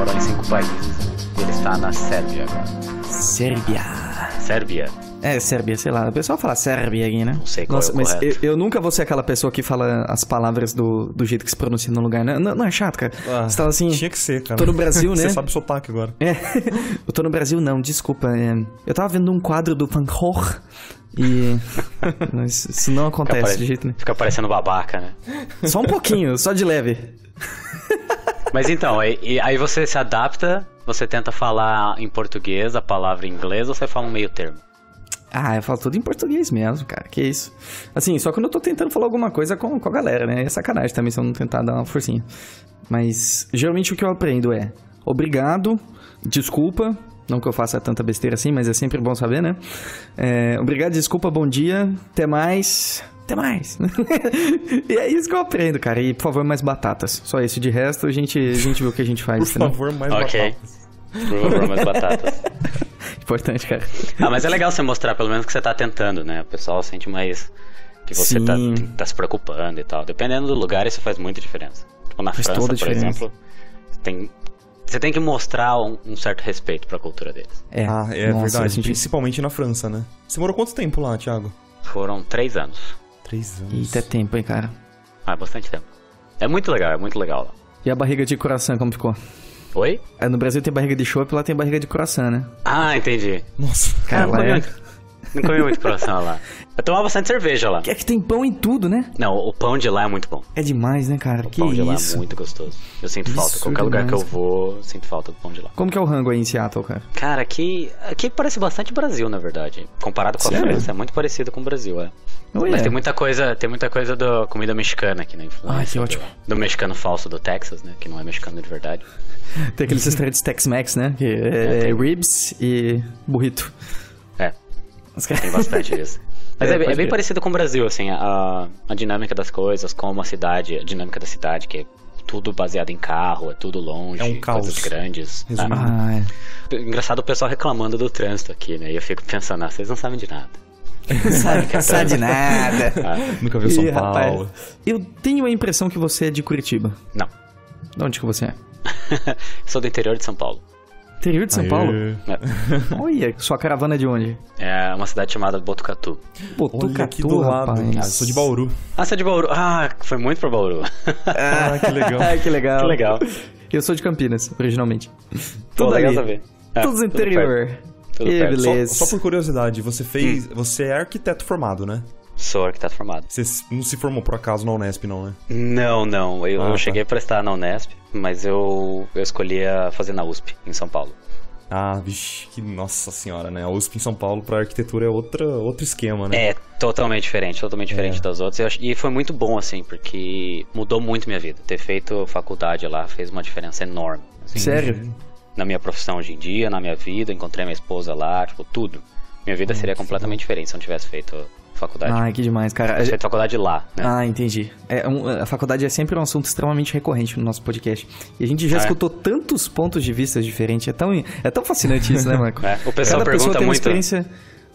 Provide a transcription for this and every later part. moram em 5 países. Ele está na Sérbia agora. Sérbia. É, Sérbia, sei lá. O pessoal fala Sérbia aqui, né? Não sei qual é o correto. Mas eu nunca vou ser aquela pessoa que fala as palavras do jeito que se pronuncia no lugar, né? Não é chato, cara? Você tava assim... Tinha que ser, cara. Tô no Brasil, né? Você sabe o sotaque agora. É. Eu tô no Brasil, não, desculpa. Eu tava vendo um quadro do Van Gogh e... Isso não acontece de jeito nenhum. Fica parecendo babaca, né? Só um pouquinho, só de leve. Mas então, aí você se adapta, você tenta falar em português a palavra em inglês ou você fala um meio termo? Ah, eu falo tudo em português mesmo, cara, que isso. Assim, só quando eu tô tentando falar alguma coisa com a galera, né? É sacanagem também se eu não tentar dar uma forcinha. Mas, geralmente o que eu aprendo é obrigado, desculpa, não que eu faça tanta besteira assim, mas é sempre bom saber, né? Obrigado, desculpa, bom dia, até mais... E é isso que eu aprendo, cara. E, por favor, mais batatas. Só isso. De resto, a gente vê o que a gente faz. Por favor, mais batatas. Por favor, mais batatas. Importante, cara. Ah, mas é legal você mostrar, pelo menos, que você tá tentando, né? O pessoal sente mais que você tá se preocupando e tal. Dependendo do lugar, isso faz muita diferença. Tipo, na França, por exemplo, você tem que mostrar um certo respeito pra cultura deles. É verdade. Principalmente na França, né? Você morou quanto tempo lá, Thiago? Foram 3 anos. 3 anos. Eita, tempo, hein, cara? Ah, é bastante tempo. É muito legal lá. E a barriga de coração, como ficou? Oi? No Brasil tem barriga de chopp, lá tem barriga de coração, né? Ah, entendi. Nossa, cara, não comi muito coração lá. Eu tomava bastante cerveja lá. É que tem pão em tudo, né? Não, o pão de lá é muito bom. É demais, né, cara? O pão de lá é muito gostoso. Eu sinto falta. Qualquer lugar que eu vou, eu sinto falta do pão de lá. Como que é o rango aí em Seattle, cara? Cara, aqui parece bastante Brasil, na verdade. Comparado com a França, é muito parecido com o Brasil, é. Mas tem muita coisa da comida mexicana aqui, né? Ah, que ótimo. Do mexicano falso do Texas, né? Que não é mexicano de verdade. Tem aqueles restaurantes Tex-Mex, né? Que é ribs e burrito. Tem bastante disso. Mas é bem parecido com o Brasil, assim, a dinâmica das coisas, como a dinâmica da cidade, que é tudo baseado em carro, é tudo longe, é um caos. Coisas grandes. Engraçado o pessoal reclamando do trânsito aqui, né? E eu fico pensando, vocês não sabem de nada. Não sabe de nada. Nunca viu São Paulo. Rapaz, eu tenho a impressão que você é de Curitiba. Não. De onde que você é? Sou do interior de São Paulo. Interior de São Paulo? É. Olha, sua caravana é de onde? É uma cidade chamada Botucatu. Olha aqui do lado, rapaz. Sou de Bauru. Ah, você é de Bauru. Ah, foi muito pra Bauru. Ah, que legal. Que legal. Eu sou de Campinas, originalmente. Tudo legal saber. Tudo interior. Tudo perto. Beleza. Só por curiosidade, você é arquiteto formado, né? Sou arquiteto formado. Você não se formou por acaso na Unesp, não, né? Não. Eu cheguei a prestar na Unesp, mas eu escolhi a fazer na USP, em São Paulo. Ah, bicho, que nossa senhora, né? A USP em São Paulo pra arquitetura é outro esquema, né? É, totalmente diferente das outras. E foi muito bom, assim, porque mudou muito minha vida. Ter feito faculdade lá fez uma diferença enorme. Assim, sério? Na minha profissão hoje em dia, na minha vida, encontrei minha esposa lá, tipo, tudo. Minha vida seria completamente diferente se eu não tivesse feito... faculdade. Ah, que demais, cara. A gente faculdade lá, né? Ah, entendi. A faculdade é sempre um assunto extremamente recorrente no nosso podcast. E a gente já escutou tantos pontos de vista diferentes. É tão fascinante isso, né, Marco? O pessoal cada pergunta muito... Experiência...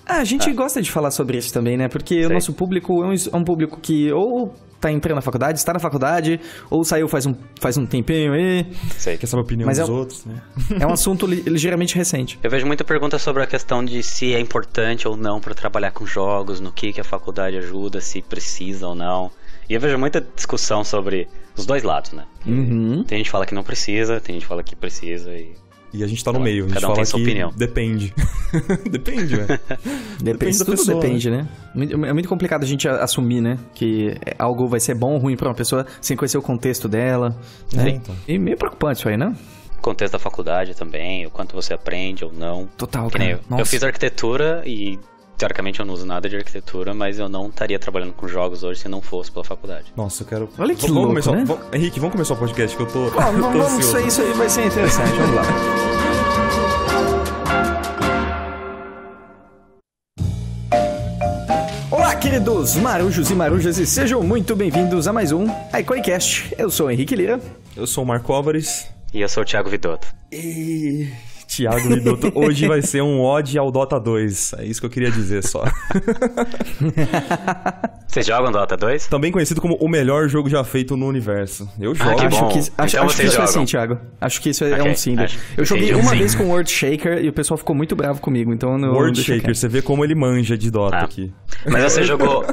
Ah, a gente gosta de falar sobre isso também, né? Porque o nosso público é um público que ou tá entrando na faculdade, está na faculdade, ou saiu faz um tempinho aí. Sei. Quer saber a opinião dos outros, né? É um assunto ligeiramente recente. Eu vejo muita pergunta sobre a questão de se é importante ou não para trabalhar com jogos, no que a faculdade ajuda, se precisa ou não. E eu vejo muita discussão sobre os dois lados, né? Uhum. Tem gente que fala que não precisa, tem gente que fala que precisa E a gente tá no meio, a gente cada um fala tem sua opinião. Depende. Depende, velho. Depende da pessoa. Depende, né? É muito complicado a gente assumir, né? Que algo vai ser bom ou ruim pra uma pessoa sem conhecer o contexto dela. Né? Então. E meio preocupante isso aí, né? O contexto da faculdade também, o quanto você aprende ou não. Total, cara. Eu fiz arquitetura e... Teoricamente eu não uso nada de arquitetura, mas eu não estaria trabalhando com jogos hoje se não fosse pela faculdade. Nossa, eu quero... Olha que louco, começar... né? Henrique, vamos começar o podcast que eu tô... Vamos, isso aí vai ser interessante, vamos lá. Olá, queridos marujos e marujas, e sejam muito bem-vindos a mais um ICONICast. Eu sou o Henrique Lira. Eu sou o Marco Álvares. E eu sou o Thiago Vidotto. Thiago Vidotto, hoje vai ser um ode ao Dota 2. É isso que eu queria dizer só. Vocês jogam Dota 2? Também conhecido como o melhor jogo já feito no universo. Eu jogo. Ah, acho que isso é sim, Thiago. Acho que isso é um sim. Eu joguei uma vez com o World Shaker e o pessoal ficou muito bravo comigo. Então eu World Shaker, você vê como ele manja de Dota aqui. Mas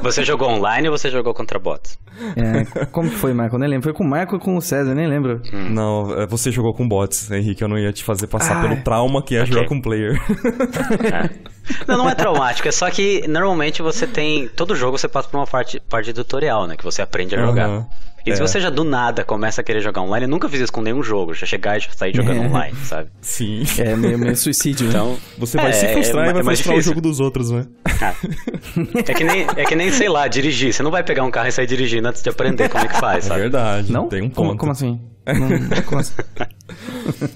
você jogou online ou você jogou contra bots? É, como que foi, Marco? Eu nem lembro. Foi com o Marco ou com o César? Eu nem lembro. Não, você jogou com bots, Henrique. Eu não ia te fazer passar pelo trauma que é jogar com player. Não, não é traumático. É só que normalmente você tem... Todo jogo você passa por uma parte tutorial, né? Que você aprende a jogar. E se você já do nada começa a querer jogar online... Eu nunca fiz isso com nenhum jogo. Já chegar e já sair jogando online, sabe? Sim. É meio suicídio, então, né? Você vai se frustrar e vai frustrar o jogo dos outros, né? É que nem, sei lá, dirigir. Você não vai pegar um carro e sair dirigindo antes de aprender como é que faz, sabe? É verdade. Não? Tem um ponto. Como assim? Como assim?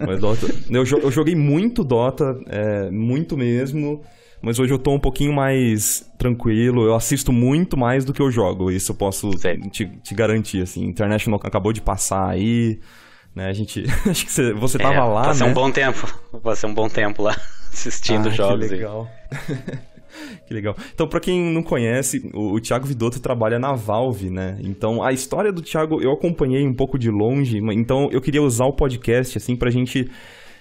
Mas Dota... Eu joguei muito Dota, muito mesmo... Mas hoje eu tô um pouquinho mais tranquilo, eu assisto muito mais do que eu jogo, isso eu posso te garantir, assim. International acabou de passar aí, né, a gente... Acho que você tava lá, né? Passei um bom tempo, lá, assistindo jogos. Que legal. Que legal. Então, pra quem não conhece, o Thiago Vidotto trabalha na Valve, né? Então, a história do Thiago eu acompanhei um pouco de longe, então eu queria usar o podcast, assim, pra gente...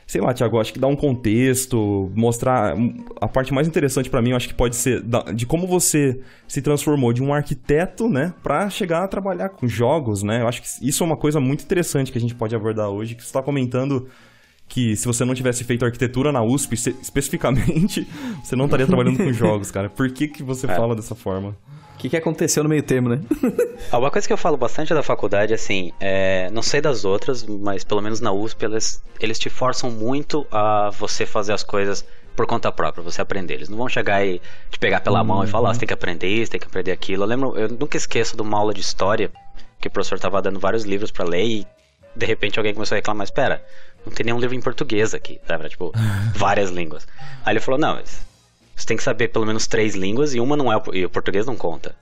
Sei lá, Thiago, acho que dá um contexto, mostrar... A parte mais interessante pra mim, eu acho que pode ser de como você se transformou de um arquiteto, né? Pra chegar a trabalhar com jogos, né? Eu acho que isso é uma coisa muito interessante que a gente pode abordar hoje, que você tá comentando que se você não tivesse feito arquitetura na USP, especificamente, você não estaria trabalhando com jogos, cara. Por que você fala dessa forma? O que aconteceu no meio termo, né? Uma coisa que eu falo bastante da faculdade, assim, não sei das outras, mas pelo menos na USP, eles te forçam muito a você fazer as coisas por conta própria, você aprender. Eles não vão chegar e te pegar pela mão e falar, você tem que aprender isso, tem que aprender aquilo. Eu nunca esqueço de uma aula de história, que o professor estava dando vários livros pra ler e, de repente, alguém começou a reclamar, espera, não tem nenhum livro em português aqui, sabe? Tipo, várias línguas. Aí ele falou, não, mas... Você tem que saber pelo menos 3 línguas e uma não é... E o português não conta.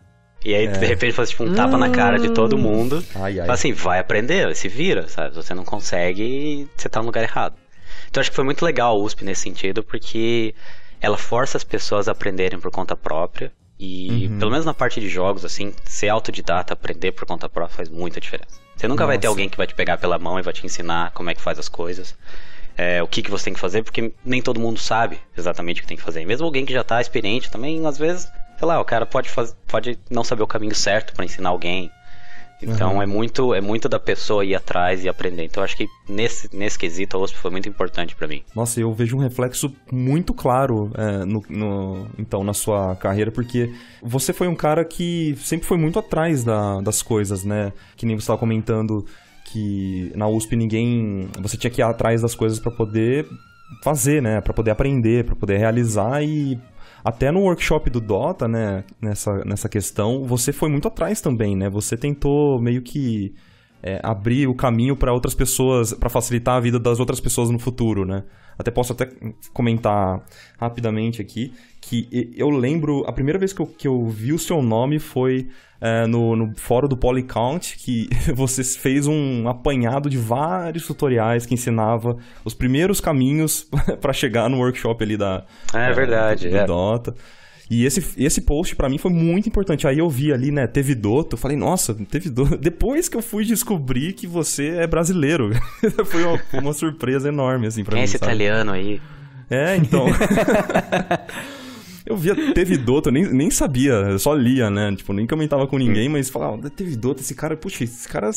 E aí, de repente, faz tipo um tapa na cara de todo mundo. Fala assim, vai aprender, se vira, sabe? Você não consegue, você tá no lugar errado. Então, acho que foi muito legal a USP nesse sentido, porque ela força as pessoas a aprenderem por conta própria. E, pelo menos na parte de jogos, assim, ser autodidata, aprender por conta própria faz muita diferença. Você nunca vai ter alguém que vai te pegar pela mão e vai te ensinar como é que faz as coisas. O que você tem que fazer, porque nem todo mundo sabe exatamente o que tem que fazer. E mesmo alguém que já está experiente também, às vezes, sei lá, o cara pode não saber o caminho certo para ensinar alguém. Então é muito da pessoa ir atrás e aprender. Então acho que nesse quesito a USP foi muito importante para mim. Nossa, eu vejo um reflexo muito claro na sua carreira, porque você foi um cara que sempre foi muito atrás das coisas, né? Que nem você estava comentando... que na USP você tinha que ir atrás das coisas para poder fazer, né, para poder aprender, para poder realizar. E até no workshop do Dota, né, nessa questão, você foi muito atrás também, né? Você tentou meio que abrir o caminho para outras pessoas, para facilitar a vida das outras pessoas no futuro, né? Posso até comentar rapidamente aqui que eu lembro, a primeira vez que eu vi o seu nome foi no fórum do Polycount, que você fez um apanhado de vários tutoriais que ensinava os primeiros caminhos para chegar no workshop ali da do Dota. E esse post pra mim foi muito importante. Aí eu vi ali, né, teve Doto, eu falei, nossa, teve Doto. Depois que eu fui descobrir que você é brasileiro. Foi uma surpresa enorme, assim, pra mim. Quem é esse italiano aí? Então... Eu via teve Doto, nem sabia, eu só lia, né? Tipo, nem comentava com ninguém, mas falava, teve Doto, esse cara, puxa, esse cara,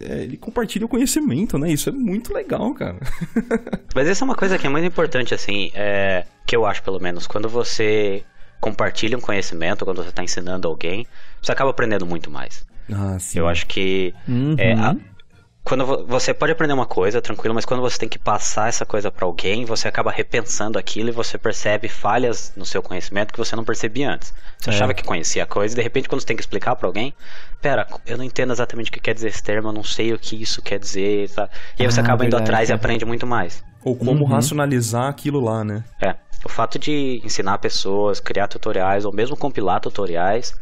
ele compartilha o conhecimento, né? Isso é muito legal, cara. Mas essa é uma coisa que é muito importante, assim, que eu acho, pelo menos, quando você... compartilha um conhecimento, quando você está ensinando alguém, você acaba aprendendo muito mais. Ah, sim. Eu acho que... quando você pode aprender uma coisa, tranquilo, mas quando você tem que passar essa coisa para alguém, você acaba repensando aquilo e você percebe falhas no seu conhecimento que você não percebia antes. Você achava que conhecia a coisa e, de repente, quando você tem que explicar para alguém, pera, eu não entendo exatamente o que quer dizer esse termo, eu não sei o que isso quer dizer, tá? E aí você acaba indo atrás e aprende muito mais. Ou como racionalizar aquilo lá, né? O fato de ensinar pessoas, criar tutoriais ou mesmo compilar tutoriais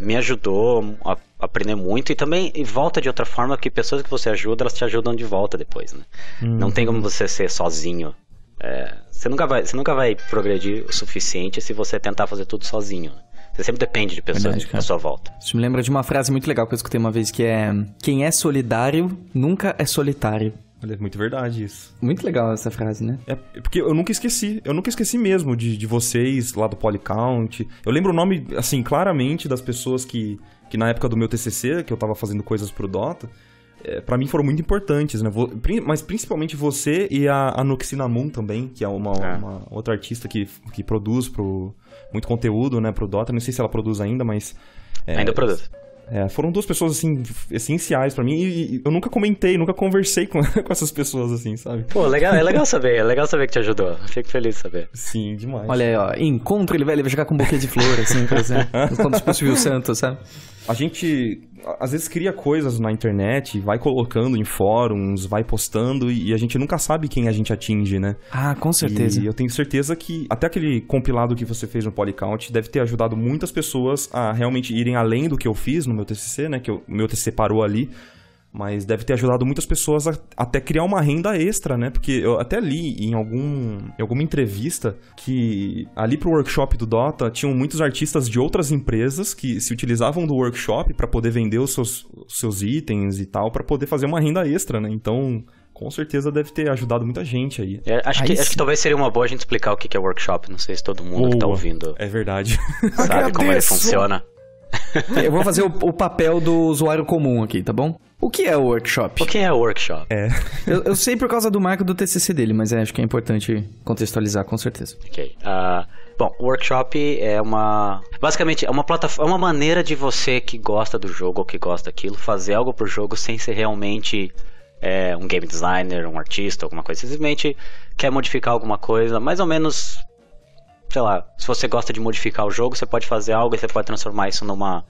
me ajudou a aprender muito. E também volta de outra forma, que pessoas que você ajuda, elas te ajudam de volta depois, né? Não tem como você ser sozinho Você nunca vai progredir o suficiente se você tentar fazer tudo sozinho. Você sempre depende de pessoas à sua volta. Isso me lembra de uma frase muito legal que eu escutei uma vez, que é... Quem é solidário, nunca é solitário. Olha, é muito verdade isso. Muito legal essa frase, né? É, porque eu nunca esqueci. Eu nunca esqueci mesmo de vocês lá do Polycount. Eu lembro o nome, assim, claramente das pessoas que na época do meu TCC, que eu tava fazendo coisas pro Dota... Pra mim foram muito importantes, né? Mas principalmente você e a Anuxina Moon também, que é uma outra artista que produz muito conteúdo, né, pro Dota. Não sei se ela produz ainda, mas... Ainda produz. Foram duas pessoas, assim, essenciais pra mim. E eu nunca comentei, nunca conversei com essas pessoas, assim, sabe? Pô, legal, é legal saber que te ajudou. Fico feliz de saber. Sim, demais. Olha aí, ó. Encontra ele, velho, ele vai chegar com um buquê de flor, assim, por exemplo. Como se fosse o Santos, sabe? A gente... Às vezes cria coisas na internet, vai colocando em fóruns, vai postando e a gente nunca sabe quem a gente atinge, né? Ah, com certeza. E eu tenho certeza que até aquele compilado que você fez no Polycount deve ter ajudado muitas pessoas a realmente irem além do que eu fiz no meu TCC, né? Que o meu TCC parou ali. Mas deve ter ajudado muitas pessoas a até criar uma renda extra, né? Porque eu até li em alguma entrevista que ali pro workshop do Dota tinham muitos artistas de outras empresas que se utilizavam do workshop para poder vender os seus itens e tal, para poder fazer uma renda extra, né? Então... Com certeza deve ter ajudado muita gente aí. Acho que talvez seria uma boa a gente explicar o que é workshop. Não sei se todo mundo que tá ouvindo... É verdade. Sabe como ele funciona. Eu vou fazer o papel do usuário comum aqui, tá bom? O que é o workshop? O que é o workshop? Eu sei por causa do Marco do TCC dele, mas acho que é importante contextualizar, com certeza. Ok. Bom, o workshop é uma... Basicamente, é uma plataforma, é uma maneira de você que gosta do jogo ou que gosta daquilo fazer algo pro jogo sem ser realmente... um game designer, um artista, alguma coisa. Simplesmente quer modificar alguma coisa, mais ou menos, sei lá, se você gosta de modificar o jogo, você pode fazer algo e você pode transformar isso numa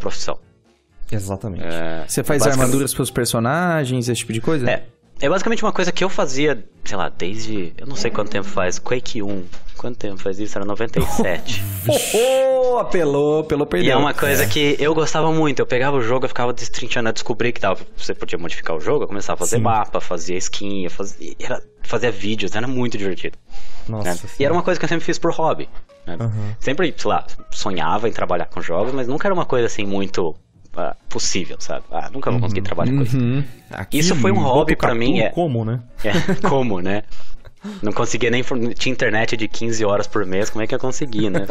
profissão. Exatamente. Você faz armaduras para os personagens, esse tipo de coisa? É basicamente uma coisa que eu fazia, sei lá, desde... Eu não sei quanto tempo faz, Quake 1. Quanto tempo faz isso? Era 97. Apelou, perdeu. E é uma coisa que eu gostava muito. Eu pegava o jogo, eu ficava destrinchando, eu descobri que você podia modificar o jogo. Eu começava a fazer mapa, fazia skin, fazia vídeos, era muito divertido. Nossa, né? E era uma coisa que eu sempre fiz por hobby, né? Uhum. Sempre, sei lá, sonhava em trabalhar com jogos, mas nunca era uma coisa assim muito... possível, sabe? Nunca vou conseguir trabalhar com isso. Isso foi um hobby pra mim. Como, né? Como, né? Não conseguia nem... Tinha internet de 15 horas por mês, como é que eu consegui, né?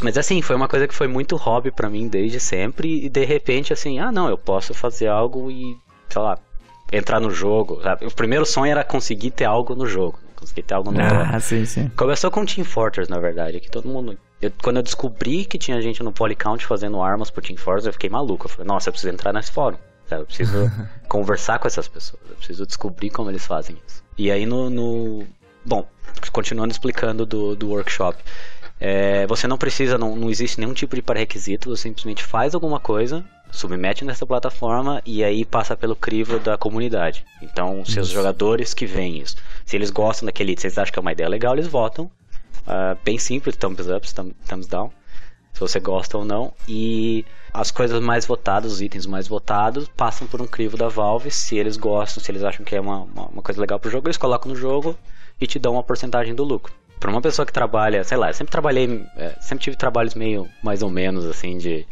Mas assim, foi uma coisa que foi muito hobby pra mim desde sempre e de repente assim, eu posso fazer algo e, sei lá, entrar no jogo, sabe? O primeiro sonho era conseguir ter algo no jogo. Conseguir ter algo no jogo. Sim. Começou com Team Fortress, na verdade, que todo mundo... Quando eu descobri que tinha gente no Polycount fazendo armas pro Team Fortress, eu fiquei maluco. Eu falei, nossa, eu preciso entrar nesse fórum, sabe? Eu preciso conversar com essas pessoas. Eu preciso descobrir como eles fazem isso. E aí Bom, continuando explicando do workshop. Você não precisa, não existe nenhum tipo de pré-requisito. Você simplesmente faz alguma coisa, submete nessa plataforma e aí passa pelo crivo da comunidade. Então, seus jogadores que veem isso. Se eles gostam daquele, se eles acham que é uma ideia legal, eles votam. Bem simples, thumbs up, thumbs down, se você gosta ou não. E as coisas mais votadas, os itens mais votados, passam por um crivo da Valve. Se eles gostam, se eles acham que é uma coisa legal pro jogo, eles colocam no jogo e te dão uma porcentagem do lucro. Pra uma pessoa que trabalha, sei lá, eu sempre tive trabalhos meio, mais ou menos, assim, de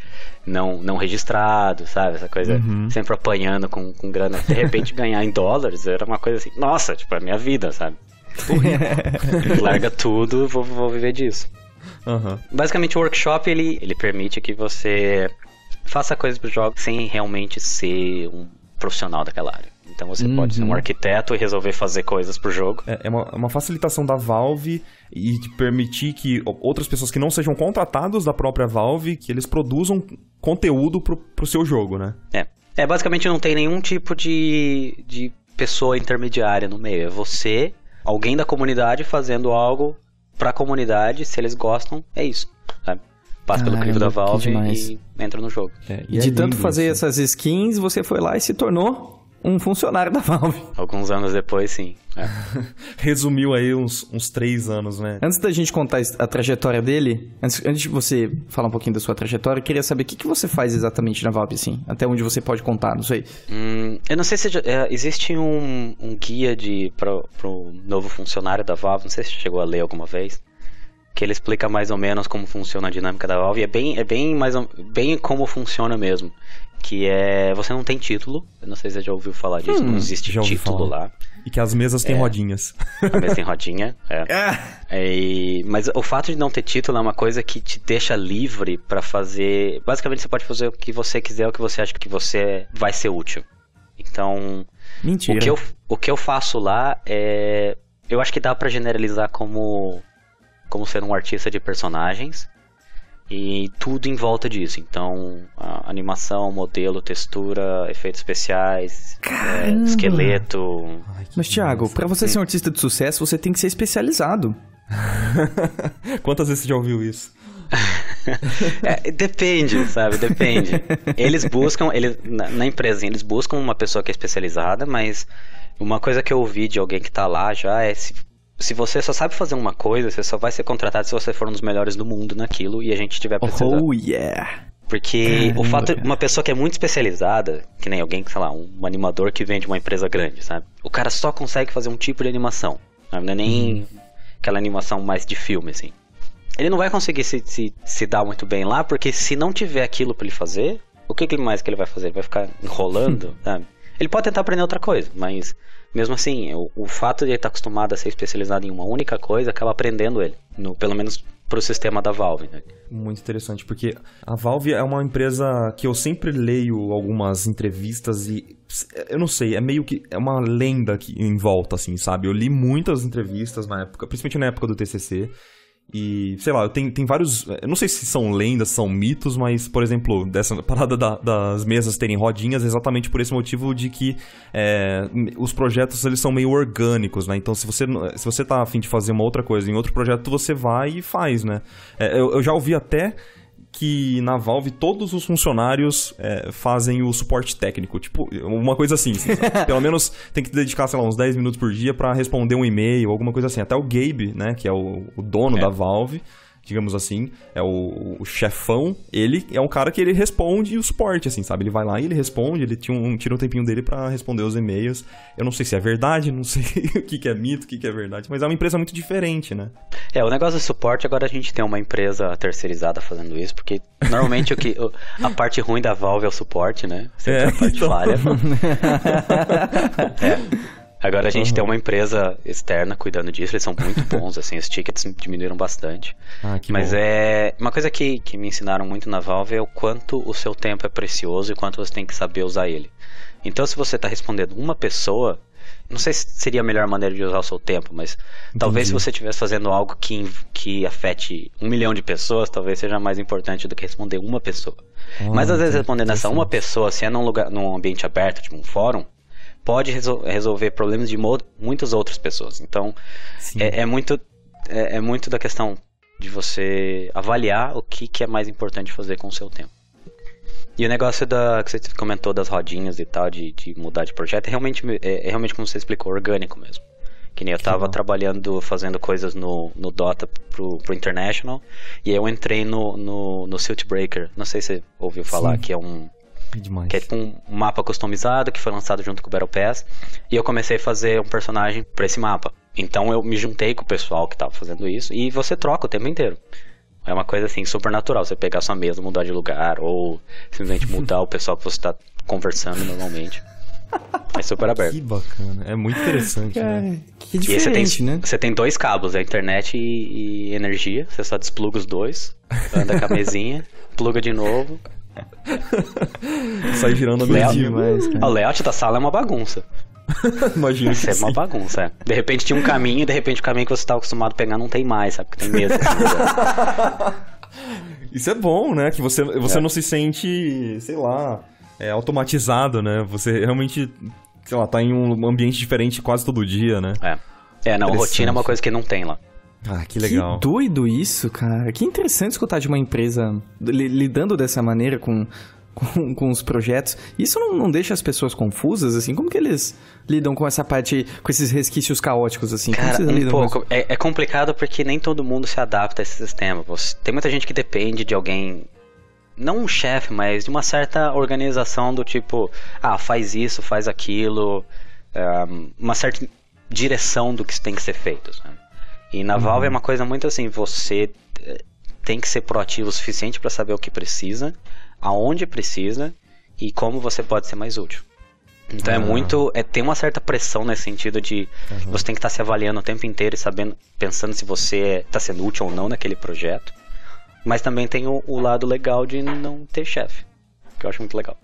não registrado, sabe? Essa coisa, sempre apanhando com grana. De repente, ganhar em dólares era uma coisa assim, nossa, tipo, é a minha vida, sabe? Larga tudo, vou viver disso. Basicamente o workshop ele permite que você faça coisas pro jogo sem realmente ser um profissional daquela área. Então você pode ser um arquiteto e resolver fazer coisas pro jogo. É uma facilitação da Valve e de permitir que outras pessoas que não sejam contratadas da própria Valve, que eles produzam conteúdo pro seu jogo, né? Basicamente não tem nenhum tipo de pessoa intermediária no meio. É você... Alguém da comunidade fazendo algo pra comunidade, se eles gostam, é isso, sabe? Passa pelo crivo da Valve e entra no jogo. E de tanto fazer essas skins, você foi lá e se tornou um funcionário da Valve. Alguns anos depois, sim. É. Resumiu aí uns 3 anos, né? Antes da gente contar a trajetória dele, antes de você falar um pouquinho da sua trajetória, eu queria saber o que você faz exatamente na Valve, assim? Até onde você pode contar, não sei. Eu não sei se... existe um guia pro novo funcionário da Valve, não sei se você chegou a ler alguma vez, que ele explica mais ou menos como funciona a dinâmica da Valve, e é bem como funciona mesmo. Que é... você não tem título. Eu não sei se você já ouviu falar disso. Não existe título lá. E que as mesas têm rodinhas. A mesa tem rodinha, mas o fato de não ter título é uma coisa que te deixa livre pra fazer... Basicamente, você pode fazer o que você quiser, o que você acha que você vai ser útil. Então... Mentira. O que eu faço lá é... Eu acho que dá pra generalizar como ser um artista de personagens. E tudo em volta disso. Então, animação, modelo, textura, efeitos especiais, esqueleto... Mas, Thiago, pra você ser um artista de sucesso, você tem que ser especializado. Quantas vezes você já ouviu isso? Depende, sabe? Depende. Eles buscam... na empresa, eles buscam uma pessoa que é especializada, mas uma coisa que eu ouvi de alguém que tá lá já é... Se você só sabe fazer uma coisa, você só vai ser contratado se você for um dos melhores do mundo naquilo e a gente tiver precisando. Oh, yeah! Porque o fato de uma pessoa que é muito especializada, que nem alguém, sei lá, um animador que vem de uma empresa grande, sabe? O cara só consegue fazer um tipo de animação. Não é nem aquela animação mais de filme, assim. Ele não vai conseguir se dar muito bem lá, porque se não tiver aquilo pra ele fazer, o que mais que ele vai fazer? Ele vai ficar enrolando, sabe? Ele pode tentar aprender outra coisa, mas... Mesmo assim, o fato de ele estar acostumado a ser especializado em uma única coisa acaba aprendendo ele, pelo menos pro sistema da Valve, né? Muito interessante, porque a Valve é uma empresa que eu sempre leio algumas entrevistas e eu não sei, é meio que é uma lenda aqui em volta, assim, sabe? Eu li muitas entrevistas na época, principalmente na época do TCC. E, sei lá, tem vários... Eu não sei se são lendas, são mitos, mas, por exemplo, dessa parada das mesas terem rodinhas, exatamente por esse motivo de que os projetos, eles são meio orgânicos, né? Então, se você tá a fim de fazer uma outra coisa em outro projeto, você vai e faz, né? Eu já ouvi até... que na Valve todos os funcionários fazem o suporte técnico. Tipo, uma coisa assim. Pelo menos tem que dedicar, sei lá, uns 10 minutos por dia pra responder um e-mail, alguma coisa assim. Até o Gabe, né, que é o dono da Valve, digamos assim, é o chefão. Ele é um cara que ele responde o suporte, assim, sabe? Ele vai lá e ele responde, ele tira um tempinho dele pra responder os e-mails. Eu não sei se é verdade, não sei o que é mito, o que é verdade, mas é uma empresa muito diferente, né? O negócio do suporte, agora a gente tem uma empresa terceirizada fazendo isso, porque normalmente a parte ruim da Valve é o suporte, né? Sempre a parte falha. Agora a gente tem uma empresa externa cuidando disso, eles são muito bons, assim, os tickets diminuíram bastante. Mas bom. Uma coisa que me ensinaram muito na Valve é o quanto o seu tempo é precioso e quanto você tem que saber usar ele. Então, se você está respondendo uma pessoa, não sei se seria a melhor maneira de usar o seu tempo, mas talvez se você estivesse fazendo algo que afete 1 milhão de pessoas, talvez seja mais importante do que responder uma pessoa. Mas às vezes respondendo essa uma pessoa, se é num ambiente aberto, tipo um fórum, pode resolver problemas de muitas outras pessoas. Então, é muito da questão de você avaliar o que é mais importante fazer com o seu tempo. E o negócio que você comentou das rodinhas e tal, de mudar de projeto, é realmente como você explicou, orgânico mesmo. Que nem eu tava trabalhando, fazendo coisas no Dota pro International, e aí eu entrei no Silt Breaker. Não sei se você ouviu falar, que é um... Que é tipo um mapa customizado que foi lançado junto com o Battle Pass. E eu comecei a fazer um personagem pra esse mapa. Então eu me juntei com o pessoal que tava fazendo isso. E você troca o tempo inteiro. É uma coisa assim, super natural. Você pegar sua mesa, mudar de lugar. Ou simplesmente mudar o pessoal que você tá conversando normalmente. É super aberto. Que bacana. É muito interessante, né? Que diferente, né? Você tem 2 cabos. É internet e energia. Você só despluga os 2. Anda com a mesinha. Pluga de novo. Sai girando a mesinha mais. O layout da sala é uma bagunça. Imagina isso. É uma bagunça, De repente tinha um caminho, e de repente o caminho que você tá acostumado a pegar não tem mais, sabe? Porque tem mesa. Isso é bom, né? Que você não se sente, sei lá, automatizado, né? Você realmente, sei lá, tá em um ambiente diferente quase todo dia, né? Não, rotina é uma coisa que não tem lá. Ah, que legal. Que doido isso, cara. Que interessante escutar de uma empresa lidando dessa maneira com com os projetos. Isso não deixa as pessoas confusas, assim? Como que eles lidam com essa parte, com esses resquícios caóticos, assim? Cara, como lidam pouco. É complicado porque nem todo mundo se adapta a esse sistema. Tem muita gente que depende de alguém, não um chefe, mas de uma certa organização do tipo, ah, faz isso, faz aquilo, uma certa direção do que tem que ser feito, sabe? E na Valve é uma coisa muito assim, você tem que ser proativo o suficiente para saber o que precisa, aonde precisa e como você pode ser mais útil. Então é muito, tem uma certa pressão nesse sentido de você tem que estar se avaliando o tempo inteiro e sabendo, pensando se você está sendo útil ou não naquele projeto. Mas também tem o lado legal de não ter chefe, que eu acho muito legal.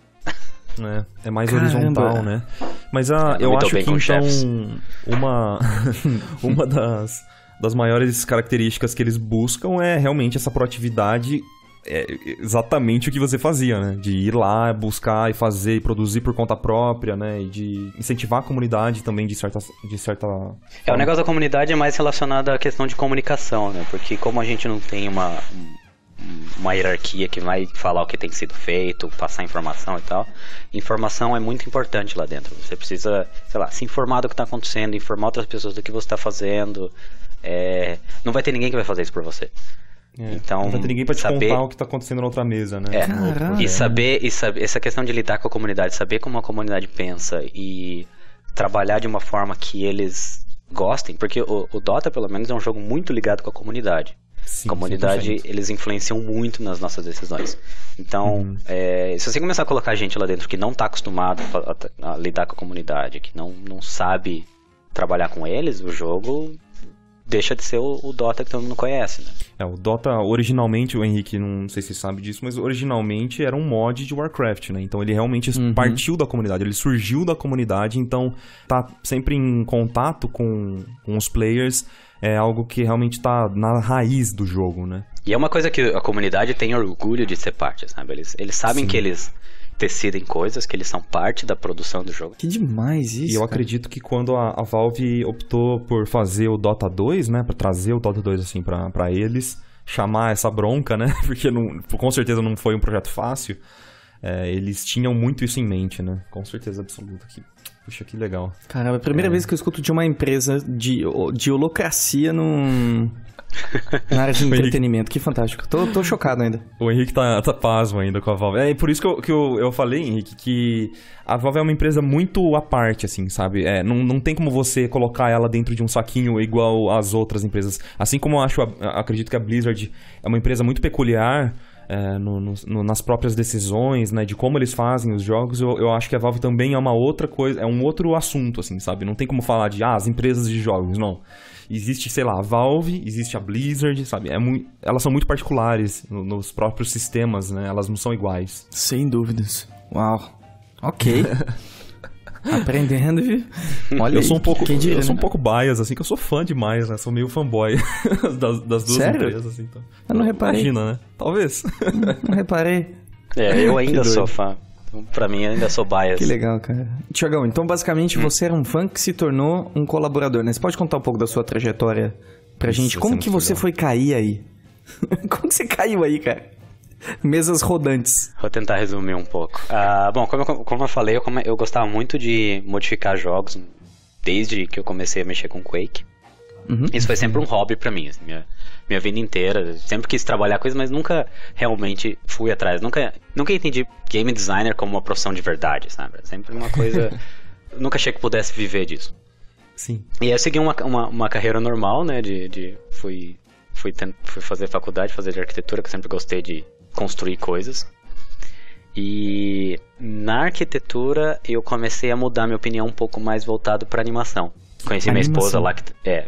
É mais horizontal, né? Mas eu acho que então uma das maiores características que eles buscam é realmente essa proatividade, exatamente o que você fazia, né? De ir lá, buscar e fazer, e produzir por conta própria, né? E de incentivar a comunidade também de certa forma. O negócio da comunidade é mais relacionado à questão de comunicação, né? Porque como a gente não tem uma hierarquia que vai falar o que tem sido feito, passar informação e tal. Informação é muito importante lá dentro. Você precisa, sei lá, se informar do que está acontecendo, informar outras pessoas do que você está fazendo. Não vai ter ninguém que vai fazer isso por você. Então, não vai ter ninguém para te contar o que está acontecendo na outra mesa, né? E saber essa questão de lidar com a comunidade, saber como a comunidade pensa e trabalhar de uma forma que eles gostem, porque o Dota, pelo menos, é um jogo muito ligado com a comunidade. Sim, comunidade, eles influenciam muito nas nossas decisões. Então, se você começar a colocar gente lá dentro que não está acostumado a lidar com a comunidade, que não sabe trabalhar com eles, o jogo deixa de ser o Dota que todo mundo conhece, né? O Dota originalmente, o Henrique, não sei se você sabe disso, mas originalmente era um mod de Warcraft, né? Então ele realmente partiu da comunidade, ele surgiu da comunidade, então tá sempre em contato com os players. É algo que realmente tá na raiz do jogo, né? E é uma coisa que a comunidade tem orgulho de ser parte, sabe? Eles sabem que eles decidem coisas, que eles são parte da produção do jogo. Que demais isso, E eu acredito que quando a Valve optou por fazer o Dota 2, né? Pra trazer o Dota 2, assim, pra eles, chamar essa bronca, né? Porque com certeza não foi um projeto fácil. Eles tinham muito isso em mente, né? Com certeza absoluta que... Puxa, que legal. Caramba, é a primeira vez que eu escuto de uma empresa de holocracia na área de entretenimento. Que fantástico. Tô chocado ainda. O Henrique tá pasmo ainda com a Valve. É por isso que eu falei, Henrique, que a Valve é uma empresa muito à parte, assim, sabe? Não tem como você colocar ela dentro de um saquinho igual às outras empresas. Assim como eu acredito que a Blizzard é uma empresa muito peculiar... nas próprias decisões, né, de como eles fazem os jogos, eu acho que a Valve também é uma outra coisa, é um outro assunto, assim, sabe? Não tem como falar de, as empresas de jogos, não. Existe, sei lá, a Valve, existe a Blizzard, sabe? Elas são muito particulares nos próprios sistemas, né? Elas não são iguais. Sem dúvidas. Uau. Ok. Aprendendo, viu? Olha, eu sou um pouco bias, assim, que eu sou fã demais, né? Sou meio fanboy das duas empresas, assim. Então. Eu não reparei. Imagina, né? Talvez. Não reparei. Eu ainda sou fã. Pra mim, eu ainda sou bias. Que legal, cara. Thiagão, então, basicamente, você era um fã que se tornou um colaborador, né? Você pode contar um pouco da sua trajetória pra gente? Como que você foi cair aí? Como que você caiu aí, cara? Mesas rodantes. Vou tentar resumir um pouco. Bom, como eu falei, eu gostava muito de modificar jogos desde que eu comecei a mexer com Quake. Isso foi sempre um hobby pra mim, assim, minha vida inteira. Sempre quis trabalhar coisas, mas nunca realmente fui atrás. Nunca entendi game designer como uma profissão de verdade, sabe? Sempre uma coisa... nunca achei que pudesse viver disso. Sim. E aí eu segui uma carreira normal, né? Fui fazer faculdade, fazer de arquitetura, que eu sempre gostei de construir coisas. E na arquitetura eu comecei a mudar minha opinião um pouco mais voltado para animação. Conheci minha esposa lá,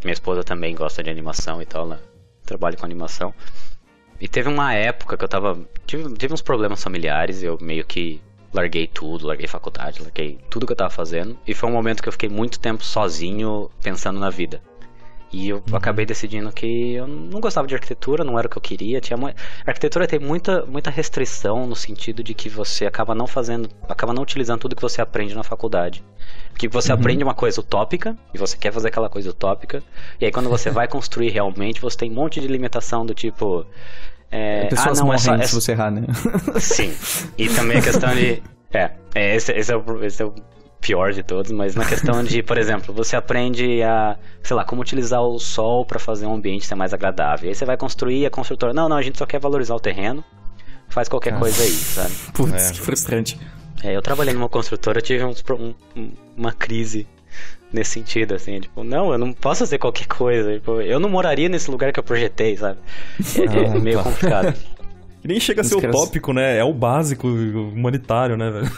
minha esposa também gosta de animação e tal, ela trabalha com animação. E teve uma época que eu tive uns problemas familiares, eu meio que larguei tudo, larguei faculdade, larguei tudo que eu tava fazendo, e foi um momento que eu fiquei muito tempo sozinho pensando na vida. E eu acabei decidindo que eu não gostava de arquitetura, não era o que eu queria. A arquitetura tem muita restrição no sentido de que você acaba não utilizando tudo que você aprende na faculdade. Porque você aprende uma coisa utópica e você quer fazer aquela coisa utópica. E aí quando você vai construir realmente, você tem um monte de limitação do tipo... Pessoas morrem se você errar, né? Sim. E também a questão de... Esse é o pior de todos, mas na questão de, por exemplo, você aprende a, sei lá, como utilizar o sol para fazer um ambiente ser mais agradável. Aí você vai construir, a construtora, não, a gente só quer valorizar o terreno, faz qualquer coisa aí, sabe? Putz, que frustrante. Eu trabalhei numa construtora, eu tive uma crise nesse sentido, assim, tipo, não, eu não posso fazer qualquer coisa, tipo, eu não moraria nesse lugar que eu projetei, sabe? É meio complicado. Nem chega a ser utópico, né? É o básico humanitário, né, velho?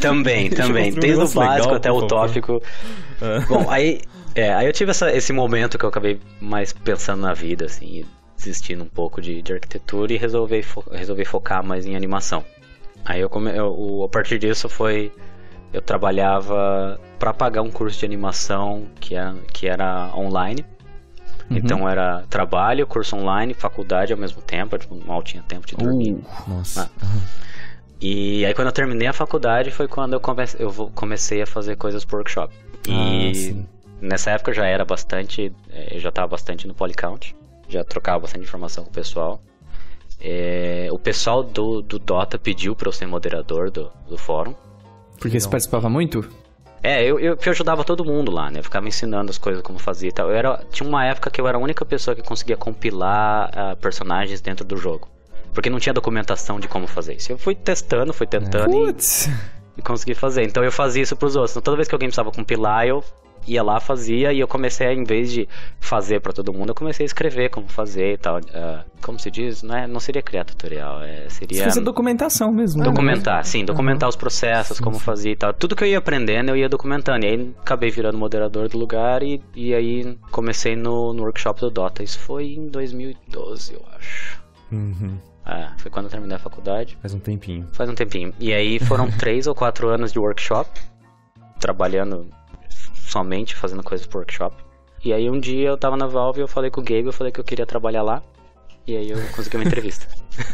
Também. Desde o básico até o utópico. Bom, aí eu tive esse momento que eu acabei mais pensando na vida, assim, desistindo um pouco de arquitetura e resolvi focar mais em animação. Aí a partir disso eu trabalhava para pagar um curso de animação que era online. Então era trabalho, curso online, faculdade ao mesmo tempo, eu, tipo, mal tinha tempo de dormir. Nossa. E aí quando eu terminei a faculdade foi quando eu comecei a fazer coisas pro workshop. E nessa época eu já estava bastante no Polycount, já trocava bastante informação com o pessoal. O pessoal do Dota pediu para eu ser moderador do fórum. Porque você participava muito? Eu ajudava todo mundo lá, né? Eu ficava ensinando as coisas, como fazia e tal. Tinha uma época que eu era a única pessoa que conseguia compilar personagens dentro do jogo. Porque não tinha documentação de como fazer isso. Eu fui testando, e consegui fazer. Então eu fazia isso pros outros. Então toda vez que alguém precisava compilar, eu ia lá, fazia. E eu comecei, em vez de fazer pra todo mundo, eu comecei a escrever como fazer e tal. Como se diz? Não seria criar tutorial, seria... Isso é documentação mesmo. Documentar os processos, como fazia e tal. Tudo que eu ia aprendendo, eu ia documentando. E aí, acabei virando moderador do lugar e aí comecei no workshop do Dota. Isso foi em 2012, eu acho. Foi quando eu terminei a faculdade. Faz um tempinho. E aí foram 3 ou 4 anos de workshop, trabalhando... somente fazendo coisas pro workshop. E aí um dia eu tava na Valve e eu falei com o Gabe, eu falei que eu queria trabalhar lá. E aí eu consegui uma entrevista.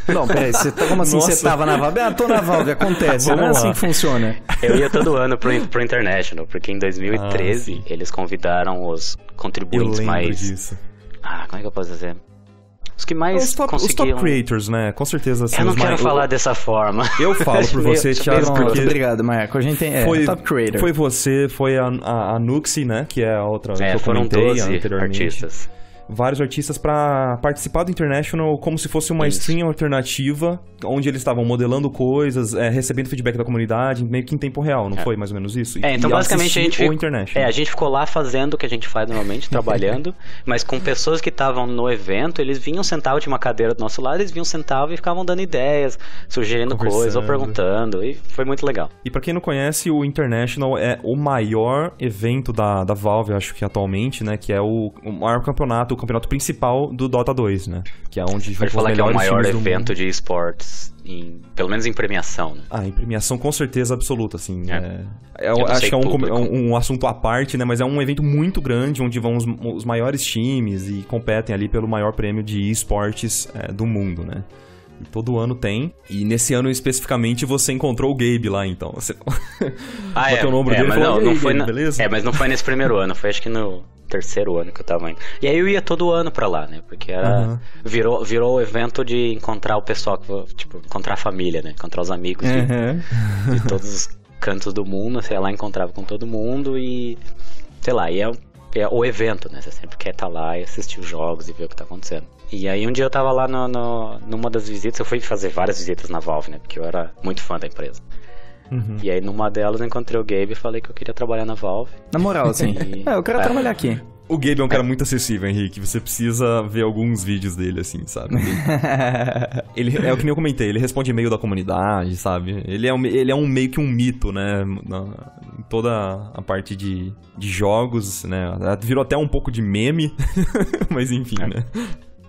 Não, peraí, como assim? Nossa. Você tava na Valve? Tô na Valve, acontece, não é assim que funciona. Eu ia todo ano pro International, porque em 2013 eles convidaram os contribuintes mais... disso. Como é que eu posso dizer? Os que mais conseguiam... Os top creators, né? Com certeza. Assim, eu não quero falar dessa forma. Eu falo por você, Thiago. Porque... Obrigado, Marco. A gente tem top creator. Foi você, foi a Nuxi, né? Que é a outra que eu comentei anteriormente. Artistas. Vários artistas para participar do International como se fosse uma stream alternativa, onde eles estavam modelando coisas, recebendo feedback da comunidade, meio que em tempo real, não foi mais ou menos isso? Então basicamente a gente ficou lá fazendo o que a gente faz normalmente, trabalhando, mas com pessoas que estavam no evento, eles vinham sentar, tinha uma cadeira do nosso lado, eles vinham sentar e ficavam dando ideias, sugerindo coisas ou perguntando, e foi muito legal. E para quem não conhece, o International é o maior evento da Valve, acho que atualmente, né, que é o maior campeonato, o campeonato principal do Dota 2, né? Que é onde... Pode falar que é o maior evento de esportes, pelo menos em premiação, né? Em premiação com certeza absoluta, assim. Acho que é um assunto à parte, né? Mas é um evento muito grande, onde vão os maiores times e competem ali pelo maior prêmio de esportes do mundo, né? E todo ano tem. E nesse ano especificamente você encontrou o Gabe lá, então. Você... Bateu no ombro dele e falou, não foi, beleza? Mas não foi nesse primeiro ano, foi acho que no... terceiro ano que eu tava indo. E aí eu ia todo ano pra lá, né? Porque virou o evento de encontrar o pessoal, tipo, encontrar a família, né? Encontrar os amigos de todos os cantos do mundo. Sei lá, encontrava com todo mundo e... Sei lá, e é o evento, né? Você sempre quer estar lá e assistir os jogos e ver o que tá acontecendo. E aí um dia eu tava lá numa das visitas, eu fui fazer várias visitas na Valve, né? Porque eu era muito fã da empresa. E aí numa delas eu encontrei o Gabe e falei que eu queria trabalhar na Valve. Na moral, assim. Eu quero trabalhar aqui. O Gabe é um cara muito acessível, Henrique. Você precisa ver alguns vídeos dele, assim, sabe? Ele é o que eu comentei, ele responde e-mail da comunidade, sabe? Ele é meio que um mito, né? Em toda a parte de jogos, né? Virou até um pouco de meme, mas enfim, né?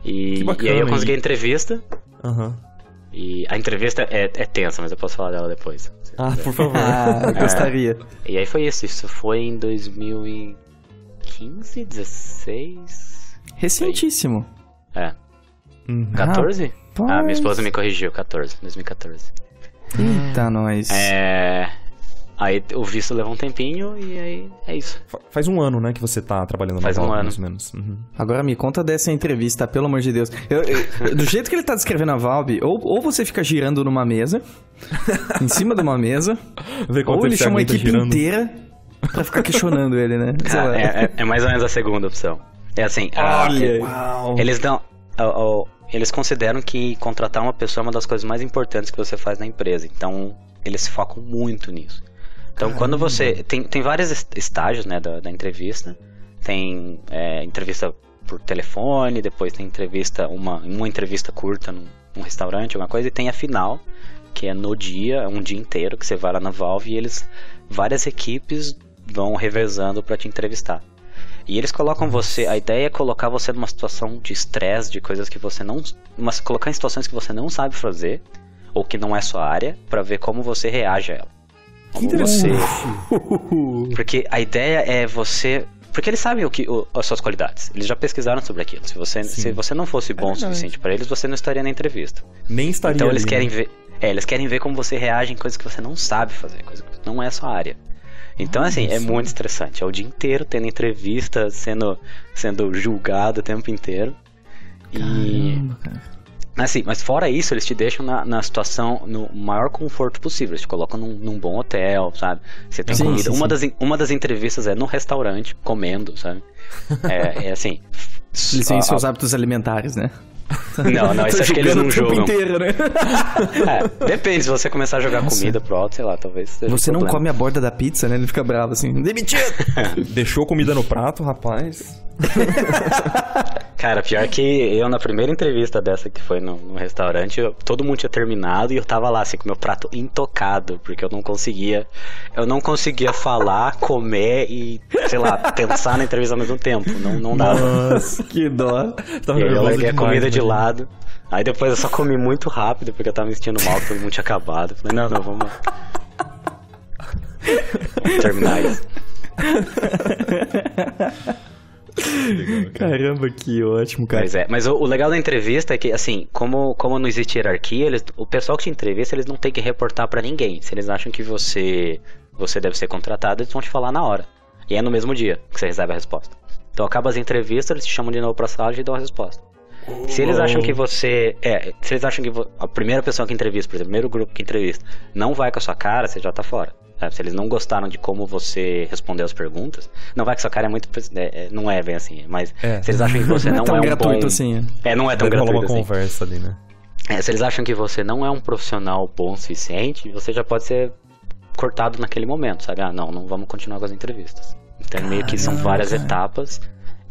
E, bacana, e aí eu consegui a entrevista. E a entrevista é tensa, mas eu posso falar dela depois. Por favor. Eu gostaria. E aí foi isso. Isso foi em 2015, 16... Recentíssimo. 14? Minha esposa me corrigiu. 2014. Eita, nós. Aí o visto leva um tempinho e aí é isso. Faz um ano, né, que você tá trabalhando na Valve. Faz um ano. Mais ou menos. Uhum. Agora me conta dessa entrevista, pelo amor de Deus. Do jeito que ele tá descrevendo a Valve, ou você fica girando numa mesa, em cima de uma mesa, ou ele chama a equipe inteira pra ficar questionando ele, né? Sei lá. É mais ou menos a segunda opção. É assim, eles consideram que contratar uma pessoa é uma das coisas mais importantes que você faz na empresa, então eles se focam muito nisso. Então, quando você... Tem vários estágios, né, da entrevista. Tem entrevista por telefone, depois tem entrevista, uma entrevista curta num restaurante, alguma coisa, e tem a final, que é no dia, é um dia inteiro que você vai lá na Valve e várias equipes vão revezando pra te entrevistar. E eles colocam você... A ideia é colocar você numa situação de estresse, de coisas que você não... colocar em situações que você não sabe fazer, ou que não é sua área, pra ver como você reage a ela. Que interessante. Porque a ideia é você... Porque eles sabem as suas qualidades. Eles já pesquisaram sobre aquilo. Se você não fosse bom o suficiente pra eles, você não estaria na entrevista. Nem estaria. Então eles querem ver como você reage em coisas que você não sabe fazer, coisas que não é a sua área. Então, é muito estressante. É o dia inteiro tendo entrevista, sendo julgado o tempo inteiro. Caramba, cara. Assim, mas fora isso, eles te deixam na situação no maior conforto possível. Eles te colocam num bom hotel, sabe? Você tem comida. Uma das entrevistas é no restaurante, comendo, sabe? É assim... Eles têm seus hábitos alimentares, né? Não, isso acho que eles não jogam. Inteiro, né? Depende, se você começar a jogar comida pro alto, sei lá, talvez... Você não come a borda da pizza, né? Ele fica bravo assim, demitido! Deixou comida no prato, rapaz... Cara, pior que eu na primeira entrevista dessa que foi no restaurante, todo mundo tinha terminado e eu tava lá assim com meu prato intocado, porque eu não conseguia falar, comer e, sei lá, pensar na entrevista ao mesmo tempo, não dava. Nossa, que dó. Eu larguei a comida de lado, aí depois eu só comi muito rápido porque eu tava me sentindo mal, todo mundo tinha acabado. Eu falei, não, vamos terminar isso. Legal, caramba, que ótimo, cara. Pois é, mas o legal da entrevista é que, assim, como não existe hierarquia, o pessoal que te entrevista, eles não tem que reportar pra ninguém. Se eles acham que você deve ser contratado, eles vão te falar na hora. E é no mesmo dia que você recebe a resposta. Então acaba as entrevistas, eles te chamam de novo pra sala e te dão a resposta. Oh. Se eles acham que você... se eles acham que a primeira pessoa que entrevista, por exemplo, o primeiro grupo que entrevista, não vai com a sua cara, você já tá fora. Se eles não gostaram de como você respondeu as perguntas, não vai que sua cara é muito... não é bem assim, mas se eles acham que você não é um bom... Não é tão gratuito assim. Não é tão gratuito assim. Uma conversa ali, né? Se eles acham que você não é um profissional bom o suficiente, você já pode ser cortado naquele momento, sabe? Não vamos continuar com as entrevistas. Então, meio que são várias etapas.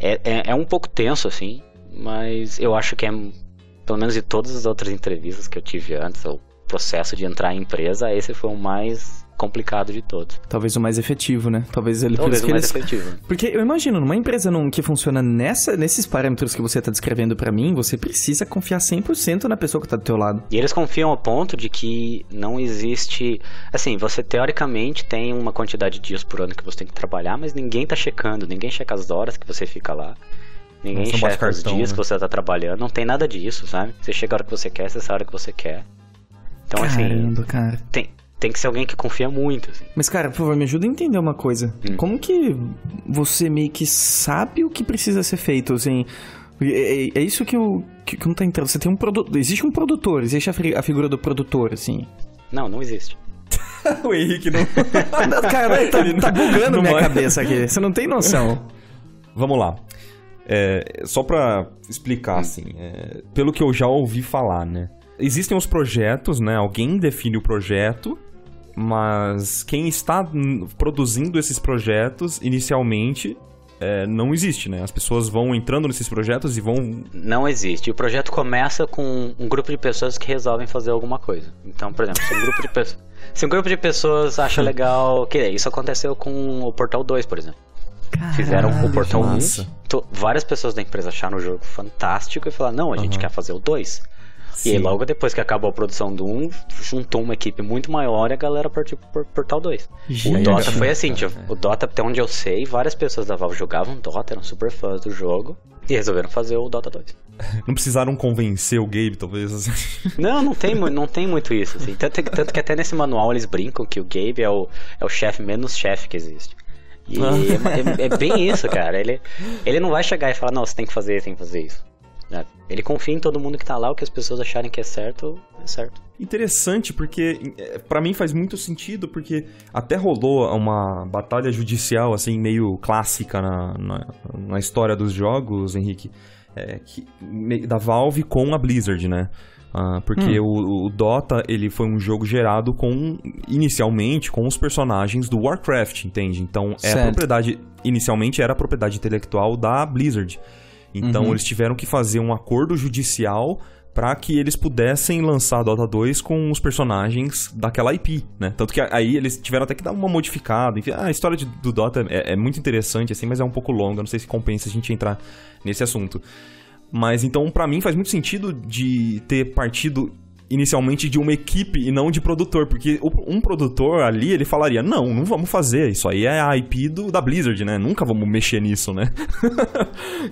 É um pouco tenso, assim, mas eu acho que pelo menos de todas as outras entrevistas que eu tive antes, o processo de entrar em empresa, esse foi o mais... complicado de todos. Talvez o mais efetivo, né? Talvez o mais efetivo. Porque eu imagino, numa empresa que funciona nesses parâmetros que você tá descrevendo pra mim, você precisa confiar 100% na pessoa que tá do teu lado. E eles confiam ao ponto de que não existe... Assim, você teoricamente tem uma quantidade de dias por ano que você tem que trabalhar, mas ninguém tá checando, ninguém checa as horas que você fica lá. Ninguém checa os dias que você tá trabalhando, não tem nada disso, sabe? Você chega a hora que você quer, você sai a hora que você quer. Então, caramba, assim... Cara. Tem que ser alguém que confia muito, assim. Mas, cara, por favor, me ajuda a entender uma coisa. Como que você meio que sabe o que precisa ser feito, assim... É isso que eu não tá entrando. Você tem um produtor... Existe um produtor. Existe a figura do produtor, assim. Não existe. O Henrique não... Cara, tá bugando minha cabeça aqui. Você não tem noção. Vamos lá. Só pra explicar, assim... pelo que eu já ouvi falar, né? Existem os projetos, né? Alguém define o projeto... Mas quem está produzindo esses projetos inicialmente não existe, né? As pessoas vão entrando nesses projetos e vão... Não existe. O projeto começa com um grupo de pessoas que resolvem fazer alguma coisa. Então, por exemplo, se um grupo de pessoas acha legal... Isso aconteceu com o Portal 2, por exemplo. Caralho, fizeram o Portal 1. Várias pessoas da empresa acharam o jogo fantástico e falaram, não, a gente quer fazer o 2. Sim. E aí, logo depois que acabou a produção do 1, juntou uma equipe muito maior e a galera partiu pro Portal 2. Gente, o Dota foi assim, o Dota, até onde eu sei, várias pessoas da Valve jogavam Dota, eram super fãs do jogo. E resolveram fazer o Dota 2. Não precisaram convencer o Gabe, talvez? Assim. Não, não tem muito isso. Assim. Tanto que até nesse manual eles brincam que o Gabe é o chefe menos chefe que existe. E é bem isso, cara. Ele não vai chegar e falar, não, você tem que fazer isso. Ele confia em todo mundo que tá lá, o que as pessoas acharem que é certo, é certo. Interessante, porque pra mim faz muito sentido, porque até rolou uma batalha judicial, assim, meio clássica na história dos jogos, Henrique, da Valve com a Blizzard, né? Porque o Dota, ele foi um jogo gerado inicialmente com os personagens do Warcraft, entende? Então, a propriedade, inicialmente era a propriedade intelectual da Blizzard. Então, eles tiveram que fazer um acordo judicial para que eles pudessem lançar Dota 2 com os personagens daquela IP, né? Tanto que aí eles tiveram até que dar uma modificada. Enfim, a história do Dota é muito interessante, assim, mas é um pouco longa. Não sei se compensa a gente entrar nesse assunto. Mas, então, para mim faz muito sentido de ter partido inicialmente de uma equipe e não de produtor, porque um produtor ali, ele falaria, não vamos fazer, isso aí é a IP da Blizzard, né? Nunca vamos mexer nisso, né?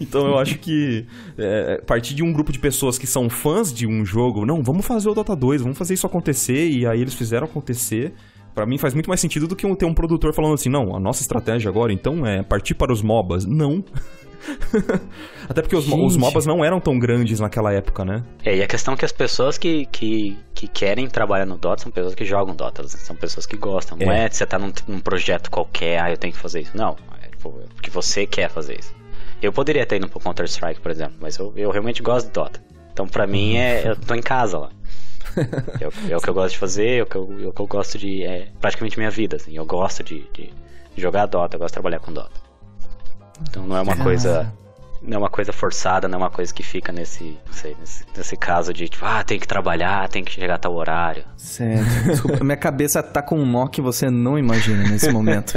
Então eu acho que partir de um grupo de pessoas que são fãs de um jogo, não, vamos fazer o Dota 2, vamos fazer isso acontecer, e aí eles fizeram acontecer. Pra mim faz muito mais sentido do que ter um produtor falando assim, não, a nossa estratégia agora, então, é partir para os MOBAs. Não. Até porque os MOBAs não eram tão grandes naquela época, né? É, e a questão é que as pessoas que querem trabalhar no Dota são pessoas que jogam Dota, são pessoas que gostam. Não é que você tá num projeto qualquer, eu tenho que fazer isso. Não, é porque você quer fazer isso. Eu poderia ter ido pro Counter-Strike, por exemplo, mas eu realmente gosto de Dota. Então pra mim, eu tô em casa lá. É o que eu gosto de fazer, é o que eu gosto de... É praticamente minha vida, assim. Eu gosto de jogar Dota, eu gosto de trabalhar com Dota. Então não é uma coisa... Não é uma coisa forçada, não é uma coisa que fica nesse caso de tipo, tem que trabalhar, tem que chegar a tal horário. Certo. Desculpa, minha cabeça tá com um nó que você não imagina nesse momento.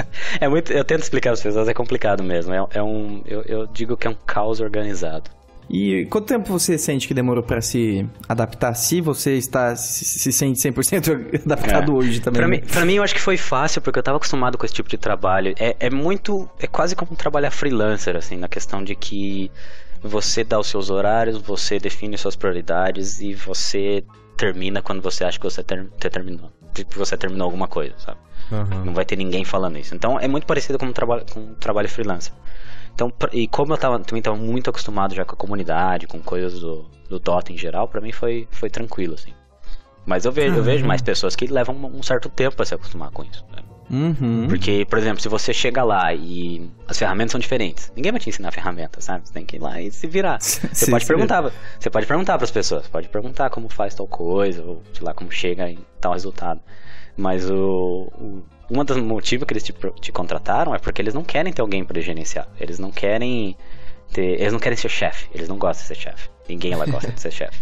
Eu tento explicar para as pessoas, é complicado mesmo. Eu digo que é um caos organizado. E quanto tempo você sente que demorou pra se adaptar? Se você se sente 100% adaptado hoje também? Pra mim eu acho que foi fácil, porque eu tava acostumado com esse tipo de trabalho. É quase como trabalhar freelancer, assim, na questão de que você dá os seus horários, você define suas prioridades e você termina quando você acha que você terminou alguma coisa, sabe? Não vai ter ninguém falando isso. Então é muito parecido com um trabalho freelancer. Então, e como eu também estava muito acostumado já com a comunidade, com coisas do Dota em geral, pra mim foi tranquilo, assim. Mas eu vejo mais pessoas que levam um certo tempo pra se acostumar com isso, né? Porque, por exemplo, se você chega lá e as ferramentas são diferentes, ninguém vai te ensinar a ferramenta, sabe? Você tem que ir lá e se virar. Você pode perguntar pras pessoas, pode perguntar como faz tal coisa, ou sei lá, como chega em tal resultado. Mas um dos motivos que eles te contrataram é porque eles não querem ter alguém para gerenciar. Eles não querem ser chefe. Eles não gostam de ser chefe. Ninguém lá gosta de ser chefe.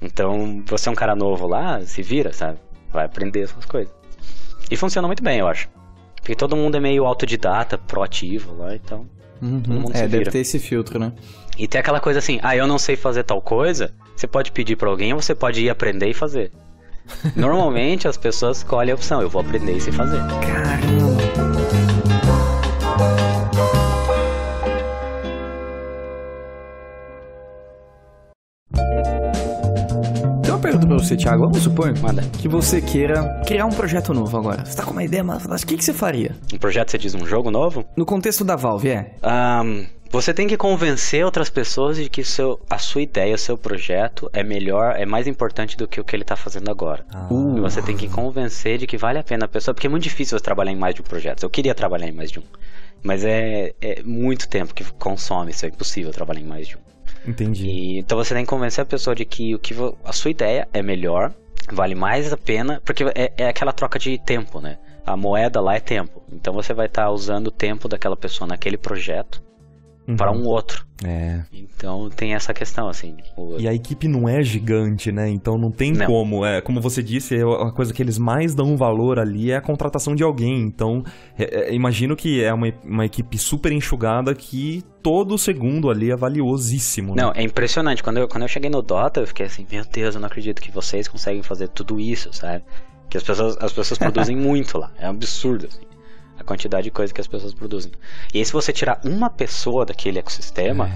Então, você é um cara novo lá, se vira, sabe? Vai aprender essas coisas. E funciona muito bem, eu acho. Porque todo mundo é meio autodidata, proativo lá, então... Todo mundo se vira. Deve ter esse filtro, né? E tem aquela coisa assim, eu não sei fazer tal coisa, você pode pedir pra alguém ou você pode ir aprender e fazer. Normalmente as pessoas escolhem a opção, eu vou aprender isso e fazer. Caramba! Tem uma pergunta pra você, Thiago. Vamos supor que você queira criar um projeto novo agora. Você tá com uma ideia, mas o que você faria? Um projeto, você diz, um jogo novo? No contexto da Valve, você tem que convencer outras pessoas de que a sua ideia, o seu projeto é melhor, é mais importante do que o que ele tá fazendo agora. E você tem que convencer de que vale a pena a pessoa, porque é muito difícil você trabalhar em mais de um projeto. Eu queria trabalhar em mais de um, mas é muito tempo que consome isso, é impossível trabalhar em mais de um. Entendi. Então você tem que convencer a pessoa de que a sua ideia é melhor, vale mais a pena, porque é aquela troca de tempo, né? A moeda lá é tempo. Então você vai estar usando o tempo daquela pessoa naquele projeto para um outro. Então tem essa questão, assim. E a equipe não é gigante, né? Então não tem como. Como você disse, a coisa que eles mais dão valor ali é a contratação de alguém. Então, imagino que é uma equipe super enxugada que todo segundo ali é valiosíssimo, né? Não, é impressionante. Quando eu cheguei no Dota, eu fiquei assim, meu Deus, eu não acredito que vocês conseguem fazer tudo isso, sabe? Que as pessoas produzem muito lá. É um absurdo, assim, a quantidade de coisa que as pessoas produzem. E aí, se você tirar uma pessoa daquele ecossistema,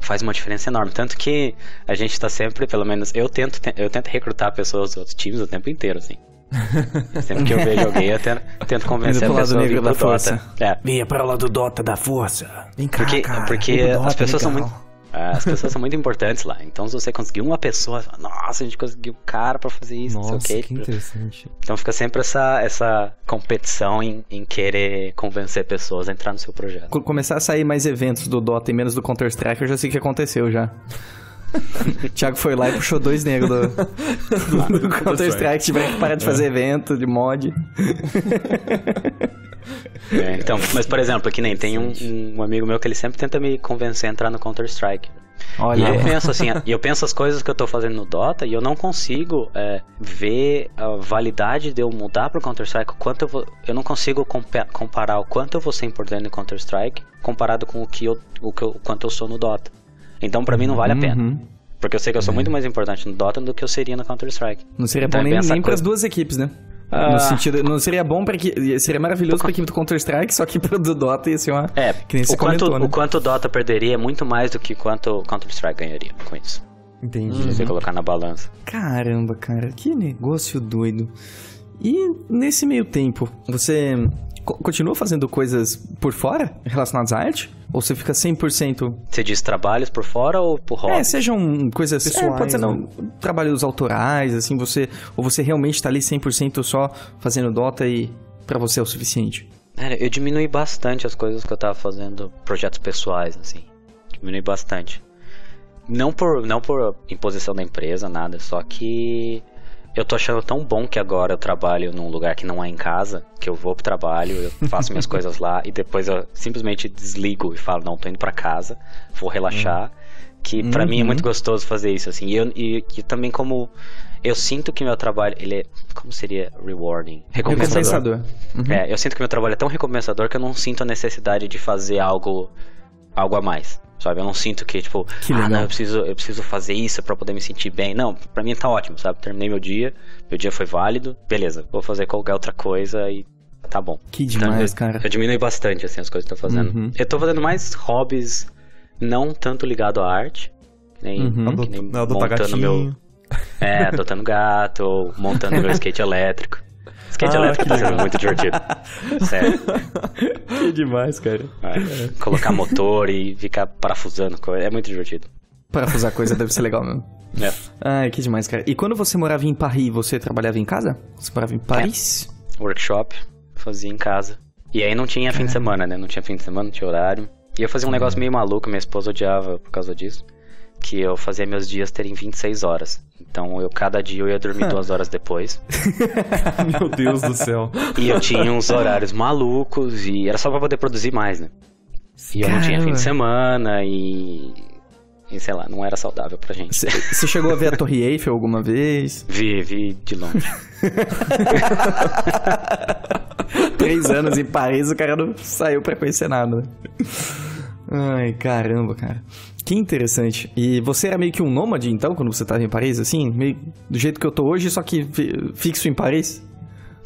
faz uma diferença enorme. Tanto que a gente tá sempre, pelo menos eu tento recrutar pessoas dos outros times o tempo inteiro, assim. Sempre que eu vejo alguém, eu tento convencer a pessoa a vir pro Dota. Vinha pra lá do Dota da força. Vem cá, porque as pessoas são muito... As pessoas são muito importantes lá. Então, se você conseguir uma pessoa, nossa, a gente conseguiu um cara pra fazer isso, nossa, não sei o quê. Que interessante. Então, fica sempre essa competição em querer convencer pessoas a entrar no seu projeto. Quando começar a sair mais eventos do Dota e menos do Counter-Strike, eu já sei o que aconteceu já. Thiago foi lá e puxou dois negros do Counter-Strike. Tiveram que parar de fazer evento, de mod. É, então, mas por exemplo, que nem tem um amigo meu que ele sempre tenta me convencer a entrar no Counter-Strike. Olha. E eu penso assim, eu penso as coisas que eu tô fazendo no Dota e eu não consigo ver a validade de eu mudar pro Counter-Strike. Eu não consigo comparar o quanto eu vou ser importante no Counter-Strike comparado com o quanto eu sou no Dota. Então pra mim não vale a pena. Porque eu sei que eu sou muito mais importante no Dota do que eu seria no Counter-Strike. Não seria bom nem pras duas equipes, né? No sentido, não seria bom pra que... Seria maravilhoso pra equipe do Counter-Strike, só que pro do Dota ia ser uma... que nem você comentou, né? O quanto o Dota perderia é muito mais do que quanto o Counter-Strike ganharia com isso. Entendi. Se você colocar na balança. Caramba, cara, que negócio doido. E nesse meio tempo, você continua fazendo coisas por fora relacionadas à arte? Ou você fica 100%... Você diz trabalhos por fora ou por hobby? Sejam coisas pessoais. Pode ser trabalhos autorais, assim, ou você realmente tá ali 100% só fazendo Dota e pra você é o suficiente? Cara, eu diminui bastante as coisas que eu tava fazendo, projetos pessoais, assim. Diminui bastante. Não por imposição da empresa, nada, só que... Eu tô achando tão bom que agora eu trabalho num lugar que não é em casa, que eu vou pro trabalho, eu faço minhas coisas lá e depois eu simplesmente desligo e falo, não, tô indo pra casa, vou relaxar, que pra mim é muito gostoso fazer isso, assim. E também como eu sinto que meu trabalho, ele é, como seria rewarding? Recompensador. Eu sinto que meu trabalho é tão recompensador que eu não sinto a necessidade de fazer algo a mais. Sabe, eu não sinto que, tipo, não, eu preciso fazer isso pra poder me sentir bem. Não, pra mim tá ótimo, sabe? Terminei meu dia foi válido, beleza, vou fazer qualquer outra coisa e tá bom. Que demais, então, cara. Eu diminui bastante, assim, as coisas que eu tô fazendo. Eu tô fazendo mais hobbies, não tanto ligado à arte, que nem montando meu... adotando gato, ou montando meu skate elétrico. Skate elétrico tá sendo muito divertido. Sério. Que demais, cara. Colocar motor e ficar parafusando coisa. É muito divertido. Parafusar coisa deve ser legal mesmo. É. Ai, que demais, cara. E quando você morava em Paris, você trabalhava em casa? Você morava em Paris? Workshop. Fazia em casa. E aí não tinha fim de semana, né? Não tinha fim de semana, não tinha horário. E eu fazia um negócio meio maluco, minha esposa odiava por causa disso. Que eu fazia meus dias terem 26 horas. Então, cada dia eu ia dormir 2 horas depois. Meu Deus do céu. E eu tinha uns horários malucos e era só pra poder produzir mais, né? E eu não tinha fim de semana e sei lá, não era saudável pra gente. Você chegou a ver a Torre Eiffel alguma vez? Vi de longe. 3 anos em Paris, o cara não saiu pra conhecer nada. Ai, caramba, cara. Que interessante. E você era meio que um nômade, então, quando você tava em Paris, assim? Meio do jeito que eu tô hoje, só que fixo em Paris?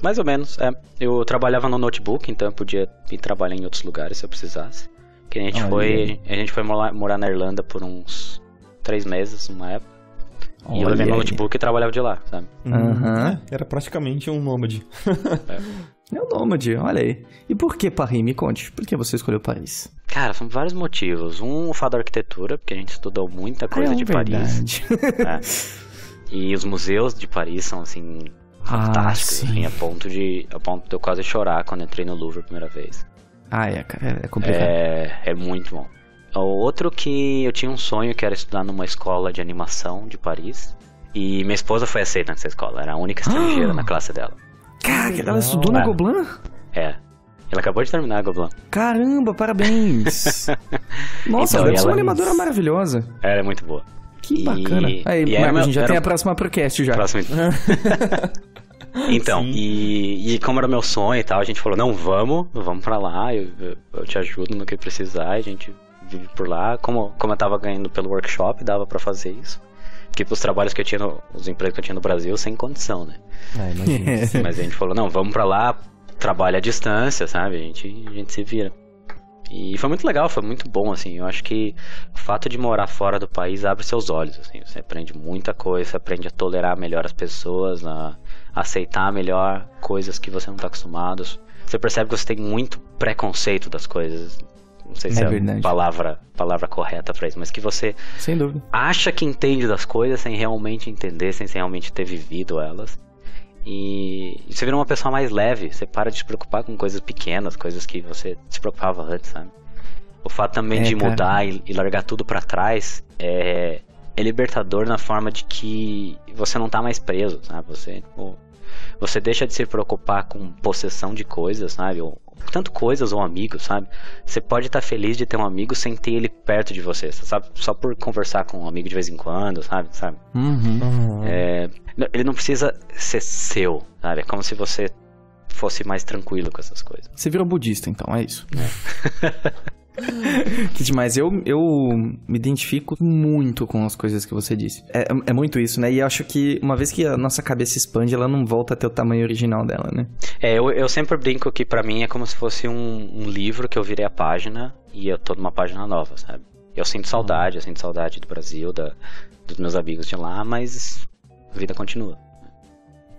Mais ou menos, Eu trabalhava no notebook, então eu podia ir trabalhar em outros lugares se eu precisasse. Que a gente foi morar na Irlanda por uns 3 meses, numa época. E eu levei meu notebook e trabalhava de lá, sabe? Era praticamente um nômade. É um nômade, olha aí. E por que Paris? Me conte. Por que você escolheu Paris? Cara, são vários motivos. Um, o fato da arquitetura, porque a gente estudou muita coisa de Paris. E os museus de Paris são, assim, fantásticos. Assim, a ponto de eu quase chorar quando entrei no Louvre a primeira vez. Cara, é complicado. É muito bom. Outro que eu tinha um sonho que era estudar numa escola de animação de Paris. E minha esposa foi aceita nessa escola. Era a única estrangeira na classe dela. Cara, ela estudou no Gobelins? Ela acabou de terminar a Gobelins. Caramba, parabéns. Nossa, então, ela é uma animadora maravilhosa. Ela é muito boa. Que bacana. Aí, Marcos, a gente já tem a próxima podcast já. Próxima. Então, e como era meu sonho e tal, a gente falou, não, vamos pra lá, eu te ajudo no que precisar, a gente vive por lá. Como eu tava ganhando pelo workshop, dava pra fazer isso. Porque os trabalhos que eu tinha, os empregos que eu tinha no Brasil, sem condição, né? Mas a gente falou, não, vamos pra lá, trabalha à distância, sabe? A gente se vira. E foi muito legal, foi muito bom, assim. Eu acho que o fato de morar fora do país abre seus olhos, assim. Você aprende muita coisa, você aprende a tolerar melhor as pessoas, a aceitar melhor coisas que você não está acostumado. Você percebe que você tem muito preconceito das coisas. Não sei se é a palavra correta pra isso, mas que você sem dúvida acha que entende das coisas sem realmente entender, sem realmente ter vivido elas. E você vira uma pessoa mais leve, você para de se preocupar com coisas pequenas, coisas que você se preocupava antes, sabe? O fato também de mudar e largar tudo pra trás é libertador na forma de que você não tá mais preso, sabe? Você deixa de se preocupar com possessão de coisas, sabe? Ou, tanto coisas ou amigos, sabe? Você pode estar feliz de ter um amigo sem ter ele perto de você, sabe? Só por conversar com um amigo de vez em quando, sabe? Uhum. Ele não precisa ser seu, sabe? É como se você fosse mais tranquilo com essas coisas. Você virou budista, então, é isso? É. Que demais, eu me identifico muito com as coisas que você disse. É muito isso, né? E eu acho que uma vez que a nossa cabeça expande, ela não volta até o tamanho original dela, né? Eu sempre brinco que pra mim é como se fosse um livro que eu virei a página e eu tô numa página nova, sabe? Eu sinto saudade do Brasil, dos meus amigos de lá, mas a vida continua.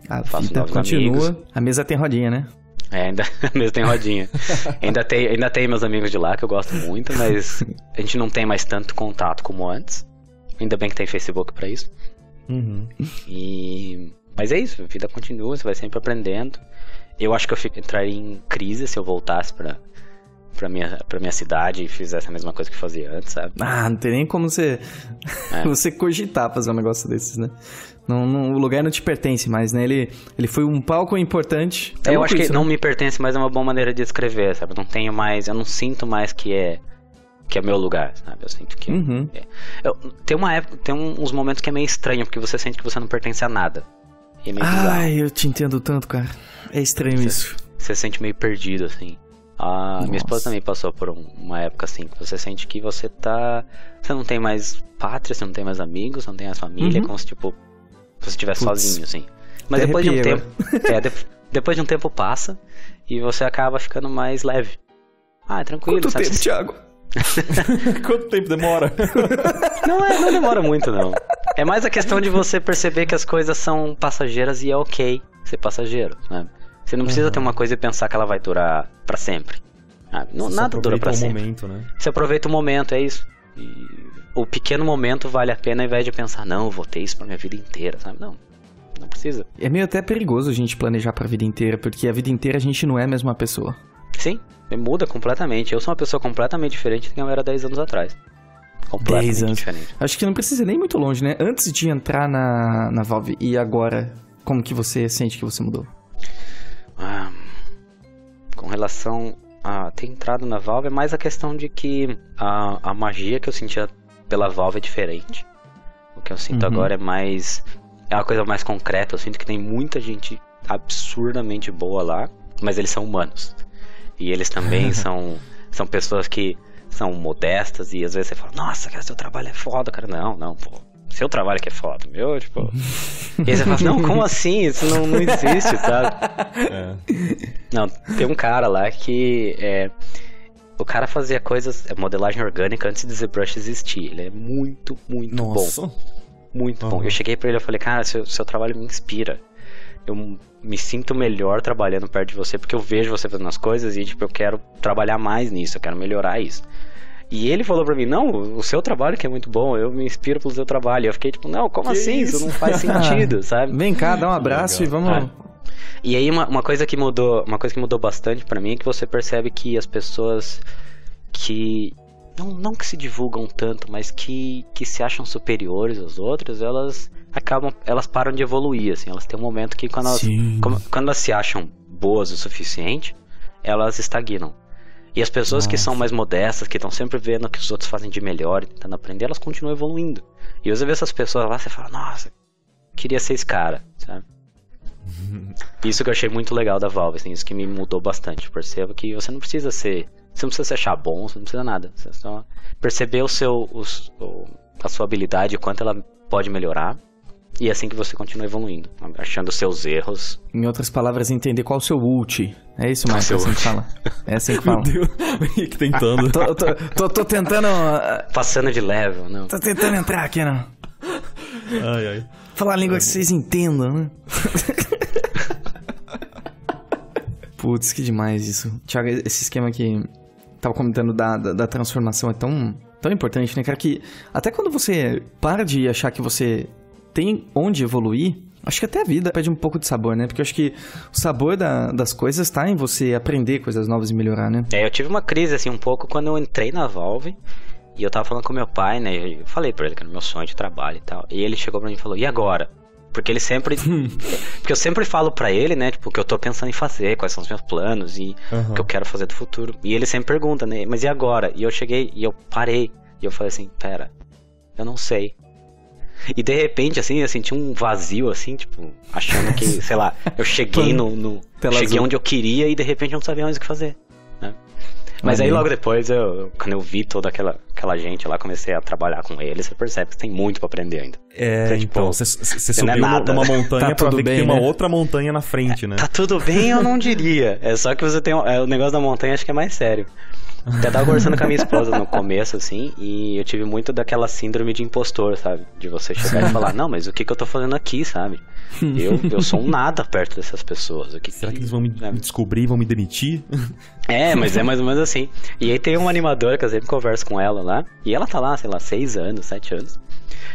A vida continua, amigos. A mesa tem rodinha, né? Ainda tem rodinha. ainda tem meus amigos de lá, que eu gosto muito, mas a gente não tem mais tanto contato como antes. Ainda bem que tem Facebook pra isso. Uhum. Mas é isso, a vida continua, você vai sempre aprendendo. Eu acho que eu entraria em crise se eu voltasse pra minha cidade e fizesse a mesma coisa que eu fazia antes, sabe? Ah, não tem nem como você cogitar fazer um negócio desses, né? Não, o lugar não te pertence mais, né? Ele foi um palco importante. Eu acho que não me pertence, mas é uma boa maneira de descrever, sabe? Não tenho mais, eu não sinto mais que é meu lugar, sabe? Eu sinto que... Uhum. Tem uma época, tem uns momentos que é meio estranho, porque você sente que você não pertence a nada. E é meio bizarro. Ai, eu te entendo tanto, cara. É estranho isso. Você se sente meio perdido, assim. Minha esposa também passou por uma época assim, que você sente que você não tem mais pátria, você não tem mais amigos, você não tem mais família, uhum. Como se, tipo... Se você estiver sozinho, assim. Mas depois arrepia, de um tempo... depois de um tempo passa e você acaba ficando mais leve. Ah, é tranquilo. Quanto tempo, Thiago? Quanto tempo demora? Não demora muito, não. É mais a questão de você perceber que as coisas são passageiras e é ok ser passageiro, né? Você não precisa ter uma coisa e pensar que ela vai durar pra sempre. Nada dura pra sempre. Momento, né? Você aproveita o momento, é isso. E o pequeno momento vale a pena ao invés de pensar, não, eu vou ter isso pra minha vida inteira, sabe? Não precisa. É meio até perigoso a gente planejar pra vida inteira, porque a vida inteira a gente não é a mesma pessoa. Sim, muda completamente. Eu sou uma pessoa completamente diferente do que eu era 10 anos atrás. Completamente 10 anos. Diferente. Acho que não precisa nem muito longe, né? Antes de entrar na Valve e agora, como que você sente que você mudou? Com relação... ter entrado na Valve é mais a questão de que a magia que eu sentia pela Valve é diferente. O que eu sinto agora é mais... É uma coisa mais concreta. Eu sinto que tem muita gente absurdamente boa lá, mas eles são humanos. E eles também são pessoas que são modestas e às vezes você fala, nossa, cara, seu trabalho é foda, cara. Não, pô. Seu trabalho que é foda, meu, tipo... E aí você fala, não, como assim? Isso não existe, sabe? Não, tem um cara lá que... O cara fazia coisas... modelagem orgânica antes de ZBrush existir. Ele é muito, muito bom. Muito bom. Eu cheguei pra ele e falei, cara, seu trabalho me inspira. Eu me sinto melhor trabalhando perto de você, porque eu vejo você fazendo as coisas e, tipo, eu quero trabalhar mais nisso, eu quero melhorar isso. E ele falou pra mim, não, o seu trabalho que é muito bom, eu me inspiro pelo seu trabalho. E eu fiquei tipo, não, como assim? Isso não faz sentido, sabe? Vem cá, dá um abraço e vamos... E aí uma coisa que mudou bastante pra mim é que você percebe que as pessoas que... Não que se divulgam tanto, mas que se acham superiores aos outros, elas param de evoluir, assim. Elas têm um momento que quando elas se acham boas o suficiente, elas estagnam. E as pessoas que são mais modestas, que estão sempre vendo o que os outros fazem de melhor e tentando aprender, elas continuam evoluindo. E você vê essas pessoas lá, você fala, nossa, queria ser esse cara, sabe? Isso que eu achei muito legal da Valve, assim, isso que me mudou bastante. Perceba que você não precisa ser... Você não precisa se achar bom, você não precisa nada. Você só perceber a sua habilidade e quanto ela pode melhorar. E é assim que você continua evoluindo, achando seus erros. Em outras palavras, entender qual o seu ult. É isso, Marco, é assim que fala. É assim que fala. Meu Deus, que tentando. tô tentando... Passando de level, não. Tô tentando entrar aqui, não. Ai, ai. Falar a língua que vocês entendam, né? Putz, que demais isso. Thiago, esse esquema que tava comentando da transformação é tão importante, né, cara? Que até quando você para de achar que você... tem onde evoluir, acho que até a vida pede um pouco de sabor, né? Porque eu acho que o sabor das coisas tá em você aprender coisas novas e melhorar, né? É, eu tive uma crise, assim, um pouco quando eu entrei na Valve e eu tava falando com meu pai, né? Eu falei pra ele que era meu sonho de trabalho e tal. E ele chegou pra mim e falou, e agora? Porque ele sempre... porque eu sempre falo pra ele, né? Tipo, o que eu tô pensando em fazer, quais são os meus planos e o que eu quero fazer do futuro. E ele sempre pergunta, né? Mas e agora? E eu cheguei e eu parei. E eu falei assim, pera, eu não sei. E de repente, assim, eu senti um vazio, assim, tipo, achando que, sei lá, eu cheguei cheguei onde eu queria e de repente eu não sabia mais o que fazer, né? Mas aí logo depois, quando eu vi toda aquela gente lá, comecei a trabalhar com eles, você percebe que tem muito pra aprender ainda. É, então, tipo, você subiu numa montanha tá pra ver que tem uma outra montanha na frente, né? Tá tudo bem, eu não diria. É só que você tem... o negócio da montanha acho que é mais sério. Até tava conversando com a minha esposa no começo, assim, e eu tive muito daquela síndrome de impostor, sabe? De você chegar e falar, não, mas o que eu tô fazendo aqui, sabe? Eu sou um nada perto dessas pessoas. Será que eles vão me descobrir e vão me demitir? É, mas é mais ou menos assim. E aí tem uma animadora que eu sempre converso com ela lá, e ela tá lá, sei lá, 6 anos, 7 anos.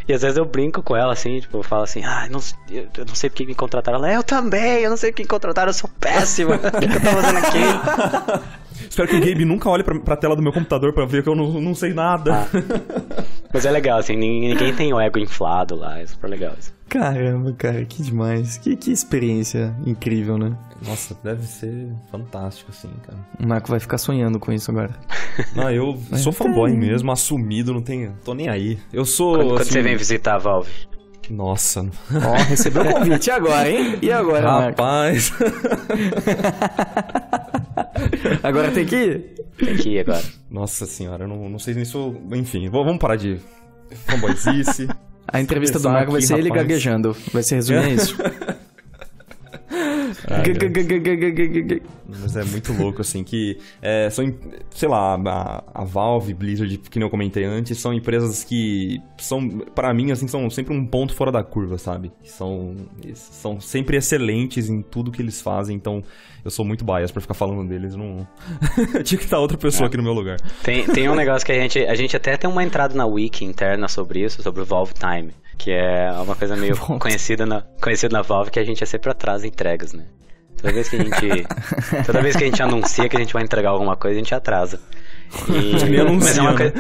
E às vezes eu brinco com ela, assim, tipo, eu falo assim, ah, eu não sei porque me contrataram. Ela, eu também, eu não sei porque me contrataram, eu sou péssima. O que eu tô fazendo aqui? Espero que o Gabe nunca olhe pra tela do meu computador pra ver que eu não sei nada. Ah. Mas é legal, assim, ninguém tem o ego inflado lá, é super legal isso. Caramba, cara, que demais. Que experiência incrível, né? Nossa, deve ser fantástico, assim, cara. O Marco vai ficar sonhando com isso agora. Não, eu sou fanboy mesmo, assumido, não tenho... Tô nem aí. Eu sou... Quando assim... você vem visitar a Valve? Nossa. Ó, recebeu o convite e agora, hein? E agora, rapaz? Agora tem que ir? Tem que ir agora. Nossa senhora, eu não sei nem se eu... Enfim, vamos parar de fanboyzice. A entrevista do Marco vai ser ele gaguejando. Vai ser resumindo isso. Mas é muito louco, assim, que são, sei lá, a Valve, Blizzard, que nem eu comentei antes, são empresas que são, pra mim, assim, são sempre um ponto fora da curva, sabe? São sempre excelentes em tudo que eles fazem, então eu sou muito biased pra ficar falando deles, não... Tinha que estar outra pessoa aqui no meu lugar. Tem um negócio que a gente até tem uma entrada na wiki interna sobre isso, sobre o Valve Time. Que é uma coisa meio conhecida na Valve, que a gente é sempre atrasa entregas, né? Toda vez que a gente anuncia que a gente vai entregar alguma coisa, a gente atrasa. E... Mas é uma coisa...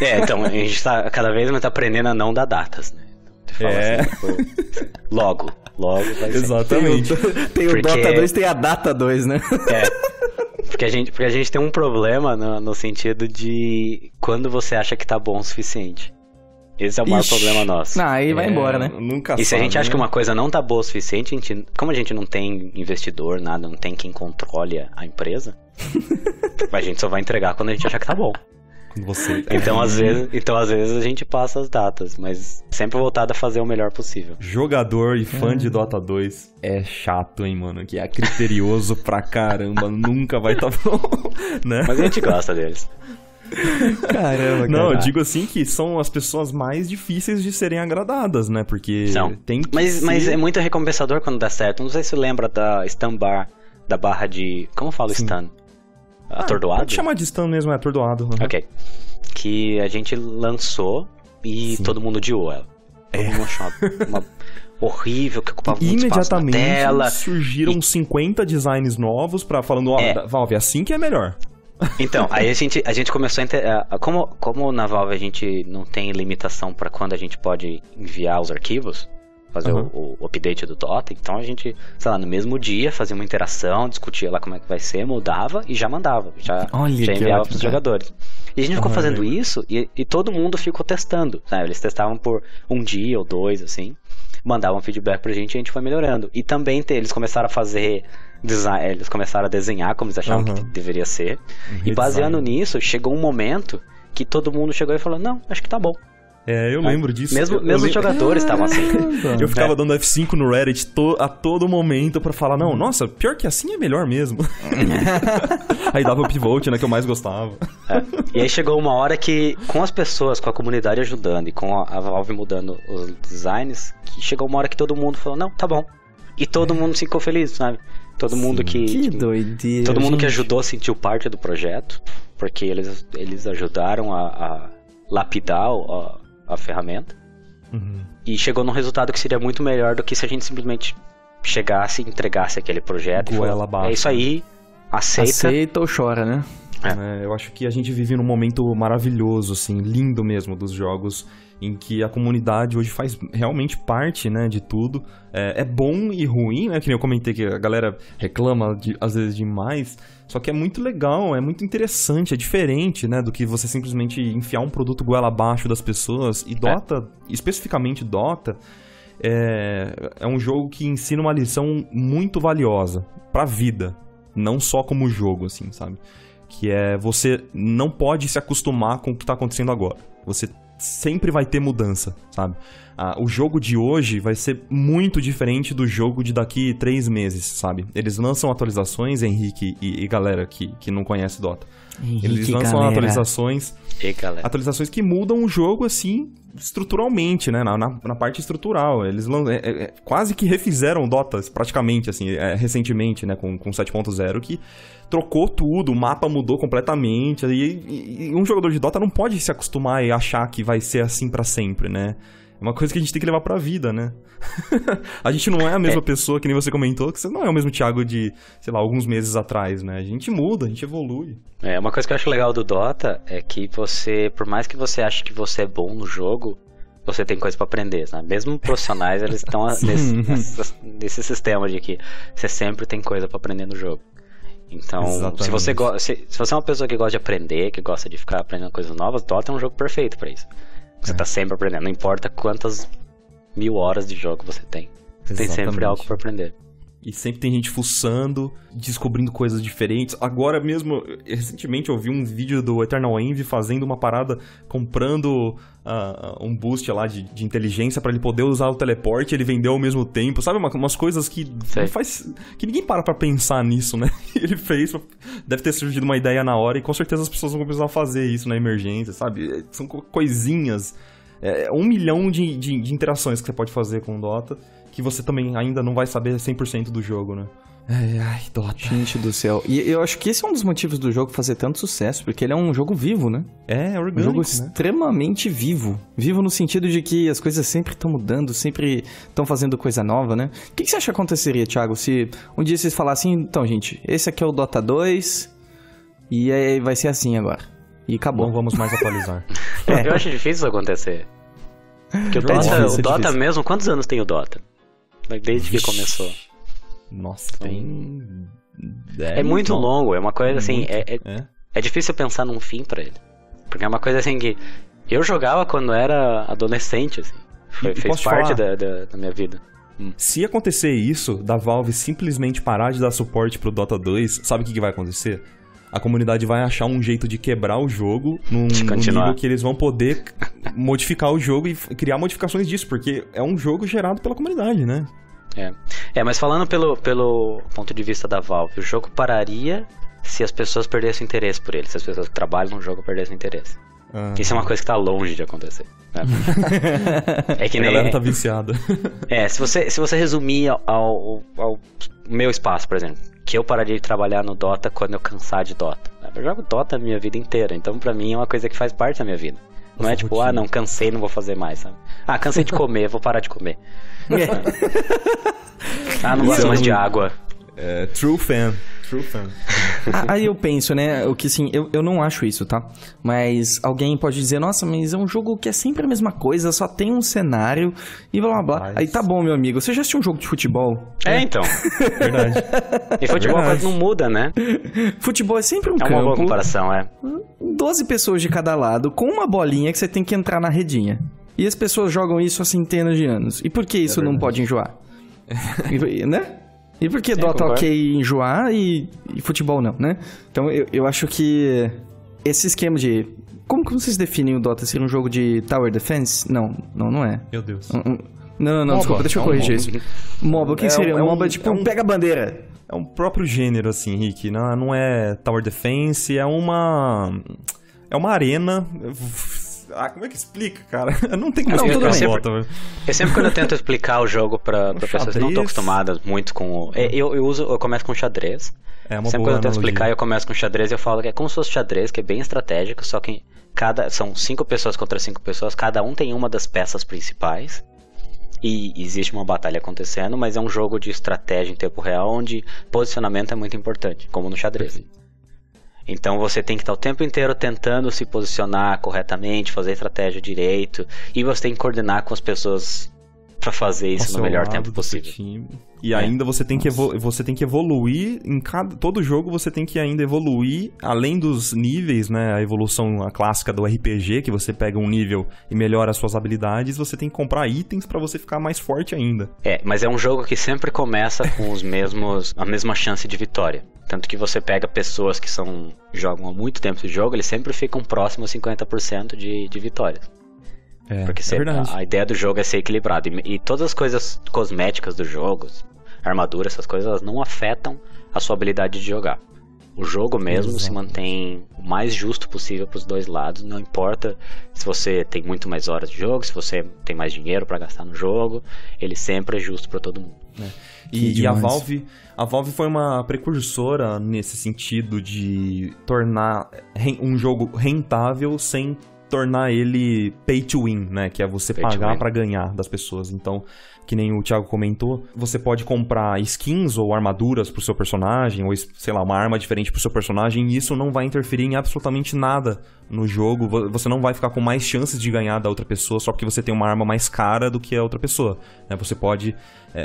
É, então, a gente tá cada vez mais aprendendo a não dar datas, né? Assim, tipo, logo vai ser. Exatamente. Tem o Dota 2, tem a Data 2, né? É. Porque a gente tem um problema no sentido de quando você acha que tá bom o suficiente. Esse é o maior problema nosso. Não, aí vai embora, né? Nunca e se sabe, a gente acha que uma coisa não tá boa o suficiente, como a gente não tem investidor, nada, não tem quem controle a empresa, a gente só vai entregar quando a gente achar que tá bom. Então, às vezes, a gente passa as datas, mas sempre voltado a fazer o melhor possível. Jogador e fã de Dota 2 é chato, hein, mano? Que é criterioso pra caramba, nunca vai tá bom, né? Mas a gente gosta deles. Caramba, não, eu digo assim que são as pessoas mais difíceis de serem agradadas, né? Porque tem que mas é muito recompensador quando dá certo. Não sei se você lembra da stun bar, da barra de... Como eu falo stun? Atordoado? Pode chamar de stun mesmo, é atordoado. Né? Ok. Que a gente lançou e todo mundo odiou ela. Todo mundo achou uma horrível, que ocupava muito espaço na tela. Imediatamente surgiram 50 designs novos falando, Valve, assim que é melhor. Então, aí a gente começou a... Como na Valve a gente não tem limitação para quando a gente pode enviar os arquivos, fazer o update do Dota, então a gente, sei lá, no mesmo dia fazia uma interação, discutia lá como é que vai ser, mudava e já mandava, já enviava para os jogadores. E a gente ficou fazendo isso e todo mundo ficou testando, sabe? Eles testavam por um dia ou dois, assim, mandavam feedback pra gente e a gente foi melhorando. E também eles começaram a fazer... Design, eles começaram a desenhar como eles achavam que deveria ser. E baseando nisso, chegou um momento que todo mundo chegou e falou, não, acho que tá bom. É, eu lembro disso. Mesmo os jogadores estavam assim. Eu ficava dando F5 no Reddit a todo momento pra falar, não, nossa, pior que assim é melhor mesmo. Aí dava o pivot, né, que eu mais gostava. É. E aí chegou uma hora que, com as pessoas, com a comunidade ajudando e com a Valve mudando os designs, que chegou uma hora que todo mundo falou, não, tá bom. E todo mundo ficou feliz, sabe? Todo mundo que doideira, todo mundo que ajudou sentiu parte do projeto, porque eles ajudaram a lapidar a ferramenta. E chegou num resultado que seria muito melhor do que se a gente simplesmente chegasse e entregasse aquele projeto. E foi, é isso aí, aceita ou chora, né? É. Eu acho que a gente vive num momento maravilhoso, assim, lindo mesmo, dos jogos, em que a comunidade hoje faz realmente parte, né, de tudo. É bom e ruim, né, que nem eu comentei que a galera reclama, às vezes, demais. Só que é muito legal, é muito interessante, é diferente, né, do que você simplesmente enfiar um produto goela abaixo das pessoas. E Dota, especificamente Dota, é um jogo que ensina uma lição muito valiosa pra vida, não só como jogo, assim, sabe? Que é, você não pode se acostumar com o que tá acontecendo agora. Você sempre vai ter mudança, sabe? O jogo de hoje vai ser muito diferente do jogo de daqui 3 meses, sabe? Eles lançam atualizações, Henrique e galera que não conhece Dota. Henrique, eles lançam atualizações que mudam o jogo, assim, estruturalmente, né? Na parte estrutural. Eles quase que refizeram Dota, praticamente, assim, recentemente, né? Com 7.0, que trocou tudo, o mapa mudou completamente. E um jogador de Dota não pode se acostumar e achar que vai ser assim pra sempre, né? É uma coisa que a gente tem que levar pra vida, né? A gente não é a mesma pessoa, que nem você comentou, que você não é o mesmo Thiago de, sei lá, alguns meses atrás, né? A gente muda, a gente evolui. Uma coisa que eu acho legal do Dota é que você, por mais que você ache que você é bom no jogo, você tem coisa pra aprender, né? Mesmo profissionais, eles estão nesse sistema de que você sempre tem coisa pra aprender no jogo. Então, se você é uma pessoa que gosta de aprender, que gosta de ficar aprendendo coisas novas, Dota é um jogo perfeito pra isso. Você tá sempre aprendendo, não importa quantas mil horas de jogo você tem. Você tem sempre algo pra aprender. E sempre tem gente fuçando, descobrindo coisas diferentes. Agora mesmo, recentemente eu vi um vídeo do Eternal Envy fazendo uma parada, comprando um boost lá de inteligência pra ele poder usar o teleporte, ele vendeu ao mesmo tempo. Sabe, umas coisas que não faz, que ninguém para pra pensar nisso, né? Ele fez, deve ter surgido uma ideia na hora e com certeza as pessoas vão começar a fazer isso na emergência, sabe? São coisinhas, 1 milhão de interações que você pode fazer com o Dota, que você também ainda não vai saber 100% do jogo, né? Ai, Dota. Gente do céu. E eu acho que esse é um dos motivos do jogo fazer tanto sucesso, porque ele é um jogo vivo, né? É orgânico, um jogo, né? Extremamente vivo. Vivo no sentido de que as coisas sempre estão mudando, sempre estão fazendo coisa nova, né? O que você acha que aconteceria, Thiago, se um dia vocês falassem, então, gente, esse aqui é o Dota 2 e aí vai ser assim agora. E acabou. Não vamos mais atualizar. Eu acho difícil isso acontecer. Porque o Dota mesmo, quantos anos tem o Dota? Desde que começou. Nossa, tem... É muito longo, é uma coisa assim... É difícil pensar num fim pra ele. Porque é uma coisa assim que... Eu jogava quando era adolescente, assim. Fez parte da minha vida. Se acontecer isso, da Valve simplesmente parar de dar suporte pro Dota 2, sabe o que vai acontecer? A comunidade vai achar um jeito de quebrar o jogo num nível que eles vão poder modificar o jogo e criar modificações disso, porque é um jogo gerado pela comunidade, né? Mas falando pelo ponto de vista da Valve, o jogo pararia se as pessoas perdessem o interesse por ele, se as pessoas que trabalham no jogo perdessem o interesse. Isso é uma coisa que tá longe de acontecer, né? É que nem... A galera tá viciada. Se você resumir ao meu espaço, por exemplo, que eu pararia de trabalhar no Dota quando eu cansar de Dota. Eu jogo Dota a minha vida inteira, então pra mim é uma coisa que faz parte da minha vida. Não é tipo, não, cansei, não vou fazer mais, sabe? Cansei de comer, vou parar de comer. Não gosto mais de água. True fan. Aí eu penso, né, o que assim, eu não acho isso, tá? Mas alguém pode dizer, nossa, mas é um jogo que é sempre a mesma coisa, só tem um cenário e blá blá blá. Mas... Aí tá bom, meu amigo, você já assistiu um jogo de futebol? Então. Verdade. E futebol quase não muda, né? Futebol é sempre um campo. É uma boa comparação, 12 pessoas de cada lado com uma bolinha que você tem que entrar na redinha. E as pessoas jogam isso há centenas de anos. E por que isso não pode enjoar? Né? E por que Dota ok enjoar e futebol não, né? Então eu acho que esse esquema de Como que vocês definem o Dota? Seria um jogo de Tower Defense? Não é. Meu Deus. Não, desculpa, deixa eu corrigir isso. MOBA, o que seria? Um MOBA tipo pega bandeira. É um próprio gênero, assim, Henrique. Não é Tower Defense, é uma... É uma arena... Ah, como é que explica, cara? Não tem como explicar o Dota, velho. É sempre quando eu tento explicar o jogo pra pessoas que não estão acostumadas muito com... Eu começo com xadrez. É uma sempre boa quando eu tento analogia. Explicar, eu começo com xadrez e eu falo que é como se fosse xadrez, que é bem estratégico, só que são 5 pessoas contra 5 pessoas, cada um tem uma das peças principais. E existe uma batalha acontecendo, mas é um jogo de estratégia em tempo real, onde posicionamento é muito importante, como no xadrez. Então você tem que estar o tempo inteiro tentando se posicionar corretamente, fazer a estratégia direito, e você tem que coordenar com as pessoas para fazer isso no melhor tempo possível. E ainda você tem que evoluir em todo jogo, você tem que ainda evoluir além dos níveis, né? A evolução clássica do RPG, que você pega um nível e melhora as suas habilidades, você tem que comprar itens para você ficar mais forte ainda. É, mas é um jogo que sempre começa com a mesma chance de vitória. Tanto que você pega pessoas que jogam há muito tempo esse jogo, eles sempre ficam próximos a 50% de vitórias. É, porque a ideia do jogo é ser equilibrado. E todas as coisas cosméticas do jogo, armadura, essas coisas, elas não afetam a sua habilidade de jogar. O jogo mesmo se mantém o mais justo possível para os dois lados. Não importa se você tem muito mais horas de jogo, se você tem mais dinheiro para gastar no jogo, ele sempre é justo para todo mundo. É. E a Valve foi uma precursora nesse sentido de tornar um jogo rentável sem tornar ele pay to win, né? Que é você pagar pra ganhar das pessoas. Então, que nem o Thiago comentou, você pode comprar skins ou armaduras pro seu personagem, ou sei lá, uma arma diferente pro seu personagem, e isso não vai interferir em absolutamente nada no jogo. Você não vai ficar com mais chances de ganhar da outra pessoa só porque você tem uma arma mais cara do que a outra pessoa, né? Você pode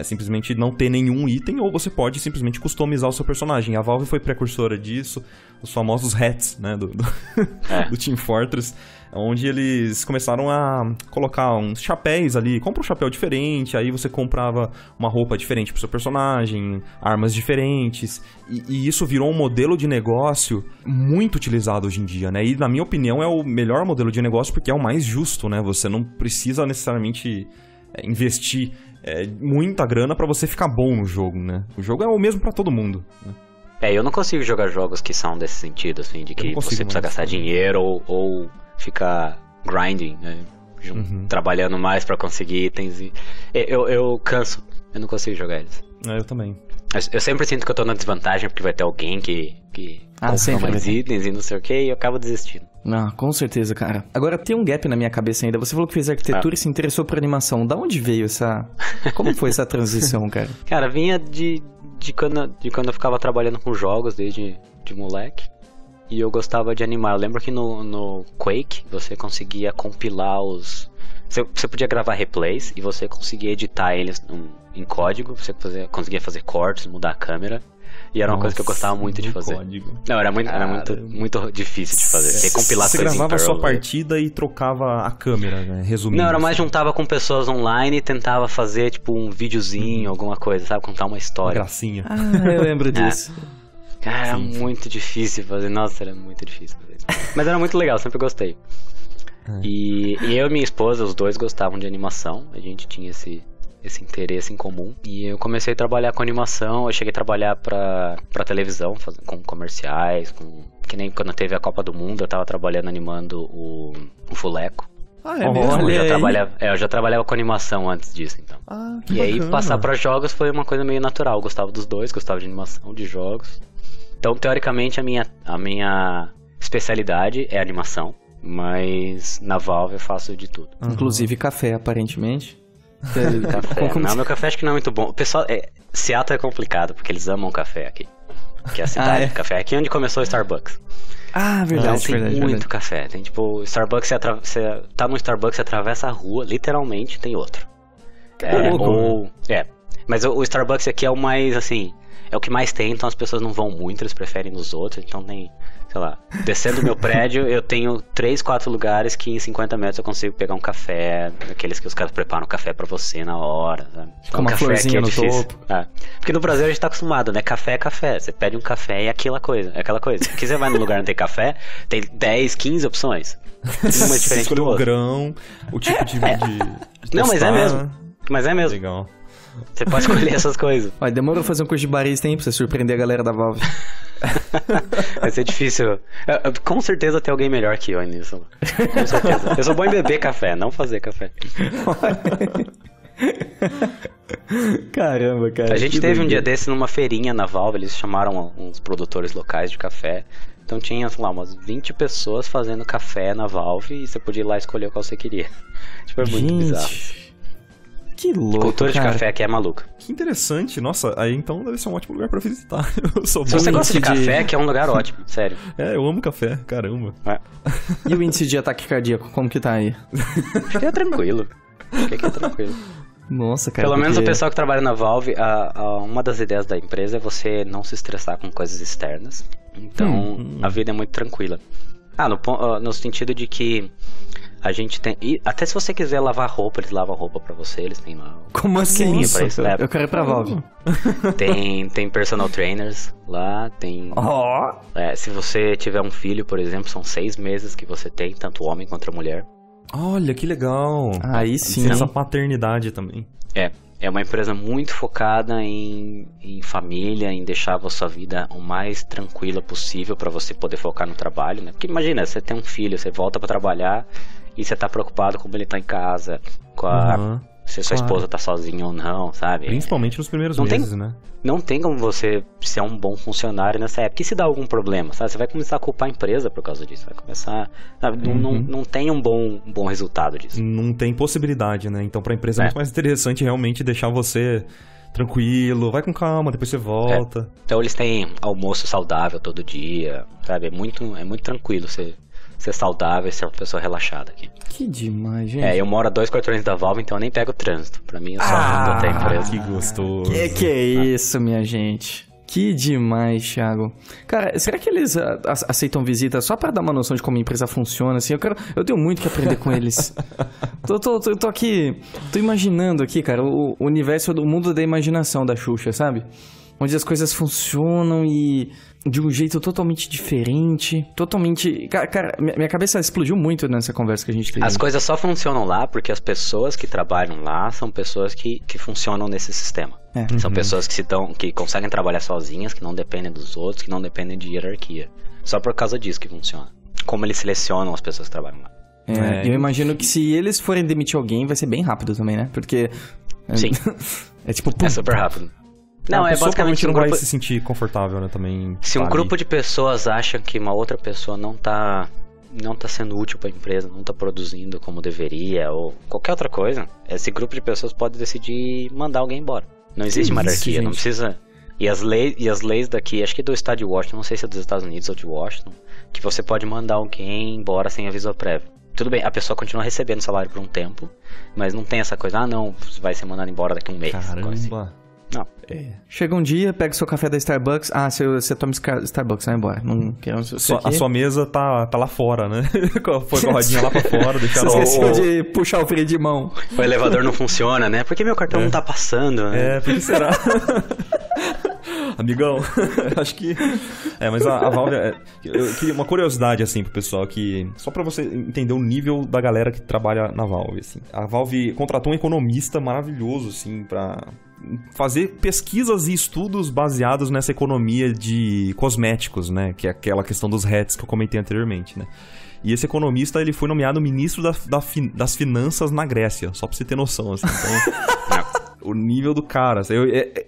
simplesmente não ter nenhum item, ou você pode simplesmente customizar o seu personagem. A Valve foi precursora disso, os famosos hats, né? Do Team Fortress, onde eles começaram a colocar uns chapéus ali. Compra um chapéu diferente, aí você comprava uma roupa diferente pro seu personagem, armas diferentes, e isso virou um modelo de negócio muito utilizado hoje em dia, né? E na minha opinião é o melhor modelo de negócio porque é o mais justo, né? Você não precisa necessariamente investir muita grana pra você ficar bom no jogo, né? O jogo é o mesmo pra todo mundo, né? É, eu não consigo jogar jogos que são desse sentido, assim, de que você precisa gastar dinheiro ou ficar grinding, né? Trabalhando mais pra conseguir itens. Eu canso, eu não consigo jogar eles. É, eu também. Eu sempre sinto que eu tô na desvantagem porque vai ter alguém que compra mais itens e não sei o que, e eu acabo desistindo. Não, com certeza, cara. Agora, tem um gap na minha cabeça ainda. Você falou que fez arquitetura e se interessou por animação. Da onde veio essa... Como foi essa transição, cara? Cara, vinha de quando eu ficava trabalhando com jogos desde de moleque. E eu gostava de animar. Eu lembro que no Quake você conseguia compilar os... Você podia gravar replays e você conseguia editar eles em código. Você conseguia fazer cortes, mudar a câmera. E era uma coisa que eu gostava muito de fazer. Código. Não, era muito difícil de fazer. Você gravava a sua partida e trocava a câmera, né? Resumindo. Não, era mais juntava com pessoas online e tentava fazer tipo um videozinho, alguma coisa, sabe? Contar uma história. Uma gracinha. Ah, eu lembro disso. Cara, era muito difícil fazer. Nossa, era muito difícil fazer isso. Mas era muito legal, sempre gostei. E eu e minha esposa, os dois gostavam de animação. A gente tinha esse interesse em comum. E eu comecei a trabalhar com animação. Eu cheguei a trabalhar pra televisão, com comerciais, que nem quando teve a Copa do Mundo, eu tava trabalhando animando o Fuleco. Ah, é mesmo? Eu já trabalhava com animação antes disso, então. Ah, que bacana. Aí passar pra jogos foi uma coisa meio natural. Eu gostava dos dois, gostava de animação, de jogos. Então, teoricamente, a minha especialidade é animação, mas na Valve eu faço de tudo. Inclusive café, aparentemente. Café. Não, meu café acho que não é muito bom. O pessoal, Seattle é complicado, porque eles amam café aqui. Que é a cidade do café. Aqui onde começou o Starbucks. Ah, verdade, então, tem muito café. Tem tipo, Starbucks, você tá no Starbucks, você atravessa a rua, literalmente tem outro. É louco. Mas o Starbucks aqui é o mais, assim... é o que mais tem, então as pessoas não vão muito, eles preferem nos outros, então tem, sei lá, descendo o meu prédio, eu tenho 3, 4 lugares que em 50 metros eu consigo pegar um café, aqueles que os caras preparam o café pra você na hora, sabe? Então, uma café florzinha aqui é no topo. Ah, porque no Brasil a gente tá acostumado, né? Café é café, você pede um café e é aquela coisa. Porque você vai num lugar e não tem café, tem 10, 15 opções. Uma diferente do outro. O grão, o tipo de não, mas é mesmo. Mas é mesmo. Legal. Você pode escolher essas coisas. Olha, demora pra fazer um curso de barista, hein? Pra você surpreender a galera da Valve. Vai ser difícil. Eu, com certeza tem alguém melhor que eu nisso. Com certeza. Eu sou bom em beber café, não fazer café. Caramba, cara. A gente teve doido. Um dia desse numa feirinha na Valve, eles chamaram uns produtores locais de café. Então tinha, sei lá, umas 20 pessoas fazendo café na Valve e você podia ir lá escolher qual você queria. Tipo, é muito bizarro. Que louco, cultura cara. De café aqui é maluca. Que interessante. Nossa, aí então deve ser um ótimo lugar pra visitar. Eu sou se você gosta de café, que é um lugar ótimo, sério. É, eu amo café, caramba. É. E o índice de ataque cardíaco, como que tá aí? Fiquei tranquilo. Fiquei tranquilo. Nossa, cara. Pelo menos o pessoal que trabalha na Valve, uma das ideias da empresa é você não se estressar com coisas externas. Então, a vida é muito tranquila. Ah, no sentido de que a gente tem... E até se você quiser lavar roupa, eles lavam roupa pra você, eles têm lá... Como assim? Pra isso, eu quero ir pra Valve. Tem personal trainers lá, tem... Oh. É, se você tiver um filho, por exemplo, são 6 meses que você tem, tanto homem quanto a mulher. Olha, que legal. Aí sim. Essa paternidade também. É uma empresa muito focada em família, em deixar a sua vida o mais tranquila possível para você poder focar no trabalho, né? Porque imagina, você tem um filho, você volta para trabalhar e você tá preocupado com como ele tá em casa, com a... Se sua esposa tá sozinha ou não, sabe? Principalmente nos primeiros meses, né? Não tem como você ser um bom funcionário nessa época. E se dá algum problema, sabe? Você vai começar a culpar a empresa por causa disso. Vai começar... Sabe? Não tem um bom resultado disso. Não tem possibilidade, né? Então pra empresa é muito mais interessante realmente deixar você... Tranquilo, vai com calma, depois você volta. É. Então eles têm almoço saudável todo dia, sabe? É muito tranquilo você... ser saudável e ser uma pessoa relaxada aqui. Que demais, gente. É, eu moro a 2 quarteirões da Valve, então eu nem pego o trânsito. Pra mim, eu só ando até a empresa. Que gostoso. Que é isso, minha gente. Que demais, Thiago. Cara, será que eles aceitam visita só pra dar uma noção de como a empresa funciona, assim? Eu tenho muito que aprender com eles. Tô aqui... Tô imaginando aqui, cara, o universo do mundo da imaginação da Xuxa, sabe? Onde as coisas funcionam e... De um jeito totalmente diferente, totalmente... Cara, minha cabeça explodiu muito nessa conversa que a gente teve. As coisas só funcionam lá porque as pessoas que trabalham lá são pessoas que funcionam nesse sistema. São pessoas que conseguem trabalhar sozinhas, que não dependem dos outros, que não dependem de hierarquia. Só por causa disso que funciona. Como eles selecionam as pessoas que trabalham lá. Eu imagino que se eles forem demitir alguém, vai ser bem rápido também, né? Porque... Sim. É tipo... É super rápido. Não, é basicamente não vai se sentir confortável, né, também. Se um grupo de pessoas acha que uma outra pessoa não tá sendo útil para a empresa, não tá produzindo como deveria ou qualquer outra coisa, esse grupo de pessoas pode decidir mandar alguém embora. Não existe uma hierarquia, não precisa. E as leis daqui, acho que do estado de Washington, não sei se é dos Estados Unidos ou de Washington, que você pode mandar alguém embora sem aviso prévio. Tudo bem, a pessoa continua recebendo salário por um tempo, mas não tem essa coisa, não, vai ser mandado embora daqui a um mês. Caramba. Não. Chega um dia, pega o seu café da Starbucks. Ah, você toma Starbucks, vai embora. A sua mesa tá lá fora, né? Foi com a rodinha lá pra fora, deixaram... Você esqueceu de puxar o freio de mão. O elevador não funciona, né? Por que meu cartão não tá passando? Né? Por que será? Amigão, acho que... mas a Valve... Eu queria uma curiosidade, assim, pro pessoal que... Só pra você entender o nível da galera que trabalha na Valve, assim. A Valve contratou um economista maravilhoso, assim, pra fazer pesquisas e estudos baseados nessa economia de cosméticos, né? Que é aquela questão dos hats que eu comentei anteriormente, né? E esse economista, ele foi nomeado ministro das finanças na Grécia. Só pra você ter noção, assim. Então... O nível do cara.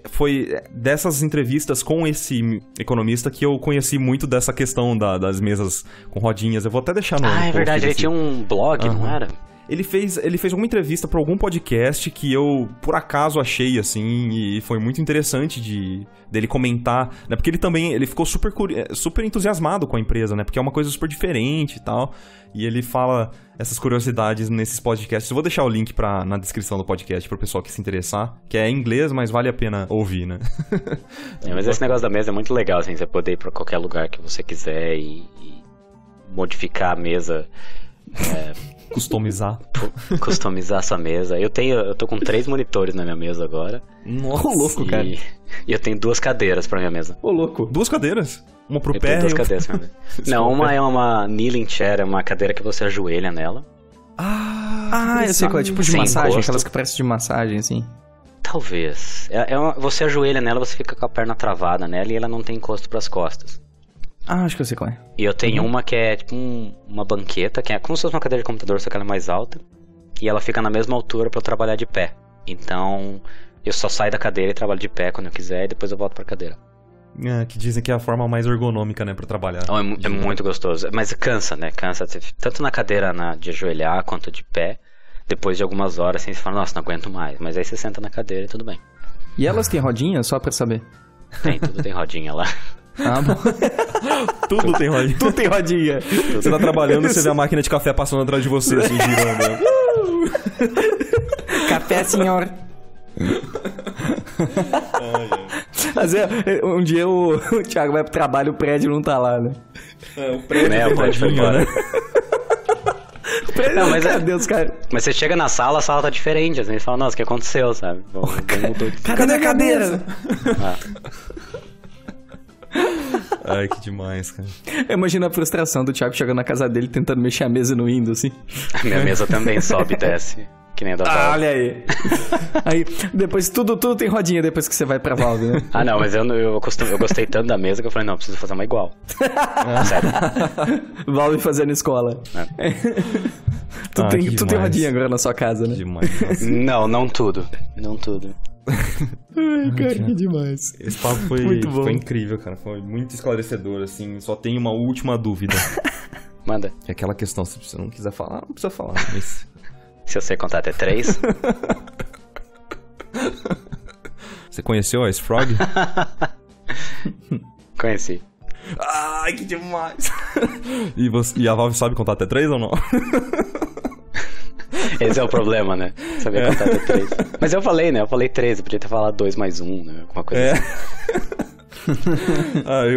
Foi dessas entrevistas com esse economista que eu conheci muito dessa questão das mesas com rodinhas. Eu vou até deixar no... Ah, é verdade. Ele tinha um blog, não era? Ele fez alguma entrevista para algum podcast que eu, por acaso, achei, assim, e foi muito interessante dele comentar, né? Porque ele também, ele ficou super entusiasmado com a empresa, né? Porque é uma coisa super diferente e tal, e ele fala essas curiosidades nesses podcasts. Eu vou deixar o link na descrição do podcast pro pessoal que se interessar, que é em inglês, mas vale a pena ouvir, né? É, mas esse negócio da mesa é muito legal, assim, você poder ir pra qualquer lugar que você quiser e modificar a mesa, Customizar sua mesa. Eu tô com 3 monitores na minha mesa agora. Nossa, louco, cara. E eu tenho 2 cadeiras pra minha mesa. Ô, louco. 2 cadeiras? Uma pro pé? Eu tenho 2 cadeiras pra minha mesa. Não, uma é uma kneeling chair, é uma cadeira que você ajoelha nela. Ah, eu sei qual é, tipo de sem massagem, encosto. Aquelas que parecem de massagem, assim. Talvez. Você ajoelha nela, você fica com a perna travada nela e ela não tem encosto pras costas. Ah, acho que eu sei qual é. E eu tenho uma que é tipo uma banqueta, que é como se fosse uma cadeira de computador, só que ela é mais alta. E ela fica na mesma altura pra eu trabalhar de pé. Então, eu só saio da cadeira e trabalho de pé quando eu quiser, e depois eu volto pra cadeira. É, que dizem que é a forma mais ergonômica, né, pra trabalhar. Oh, é muito gostoso. Mas cansa, né? Cansa. Tanto na cadeira de ajoelhar, quanto de pé. Depois de algumas horas, assim, você fala, nossa, não aguento mais. Mas aí você senta na cadeira e tudo bem. E elas têm rodinha, só pra saber? Tem, tudo tem rodinha lá. Ah, bom. Tudo tem rodinha. Tudo tem rodinha. Você tá trabalhando e você vê a máquina de café passando atrás de você, assim, girando. Café, senhor. Mas um dia o Thiago vai pro trabalho e o prédio não tá lá, né? É, o prédio não é o prédio, né? Não, mas é, Deus, cara. Mas você chega na sala, a sala tá diferente, assim, você fala, nossa, o que aconteceu, sabe? Bom, cadê a cadeira? Ai, que demais, cara. Eu imagino a frustração do Thiago chegando na casa dele tentando mexer a mesa no Windows, assim. A minha mesa também sobe e desce, que nem a da Valve. Olha aí. Aí, depois tudo tem rodinha depois que você vai pra Valve, né? Ah, não, mas eu gostei tanto da mesa que eu falei, não, preciso fazer uma igual. Sério. Valve fazendo escola. É. Tu tem rodinha agora na sua casa, né? Demais. Nossa. Não tudo. Não tudo. Ai, cara, que demais. Esse papo foi incrível, cara. Foi muito esclarecedor, assim. Só tem uma última dúvida. Manda. É aquela questão, se você não quiser falar, não precisa falar. Mas... se eu sei contar até 3. Você conheceu a S-Frog? Conheci. Ai, que demais. E a Valve sabe contar até 3 ou não? Esse é o problema, né? Saber contar até 3. Mas eu falei, né? Eu falei 3, eu podia ter falado 2 mais 1, né? Alguma coisa assim.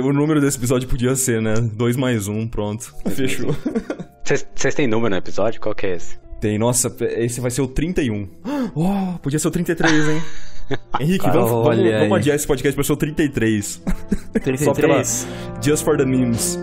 O número desse episódio podia ser, né? 2 mais 1, pronto. Fechou. Vocês têm número no episódio? Qual que é esse? Tem, nossa, esse vai ser o 31. Oh, podia ser o 33, hein? Henrique, vamos adiar esse podcast pra ser o 33. 33? Só pela... Just for the memes.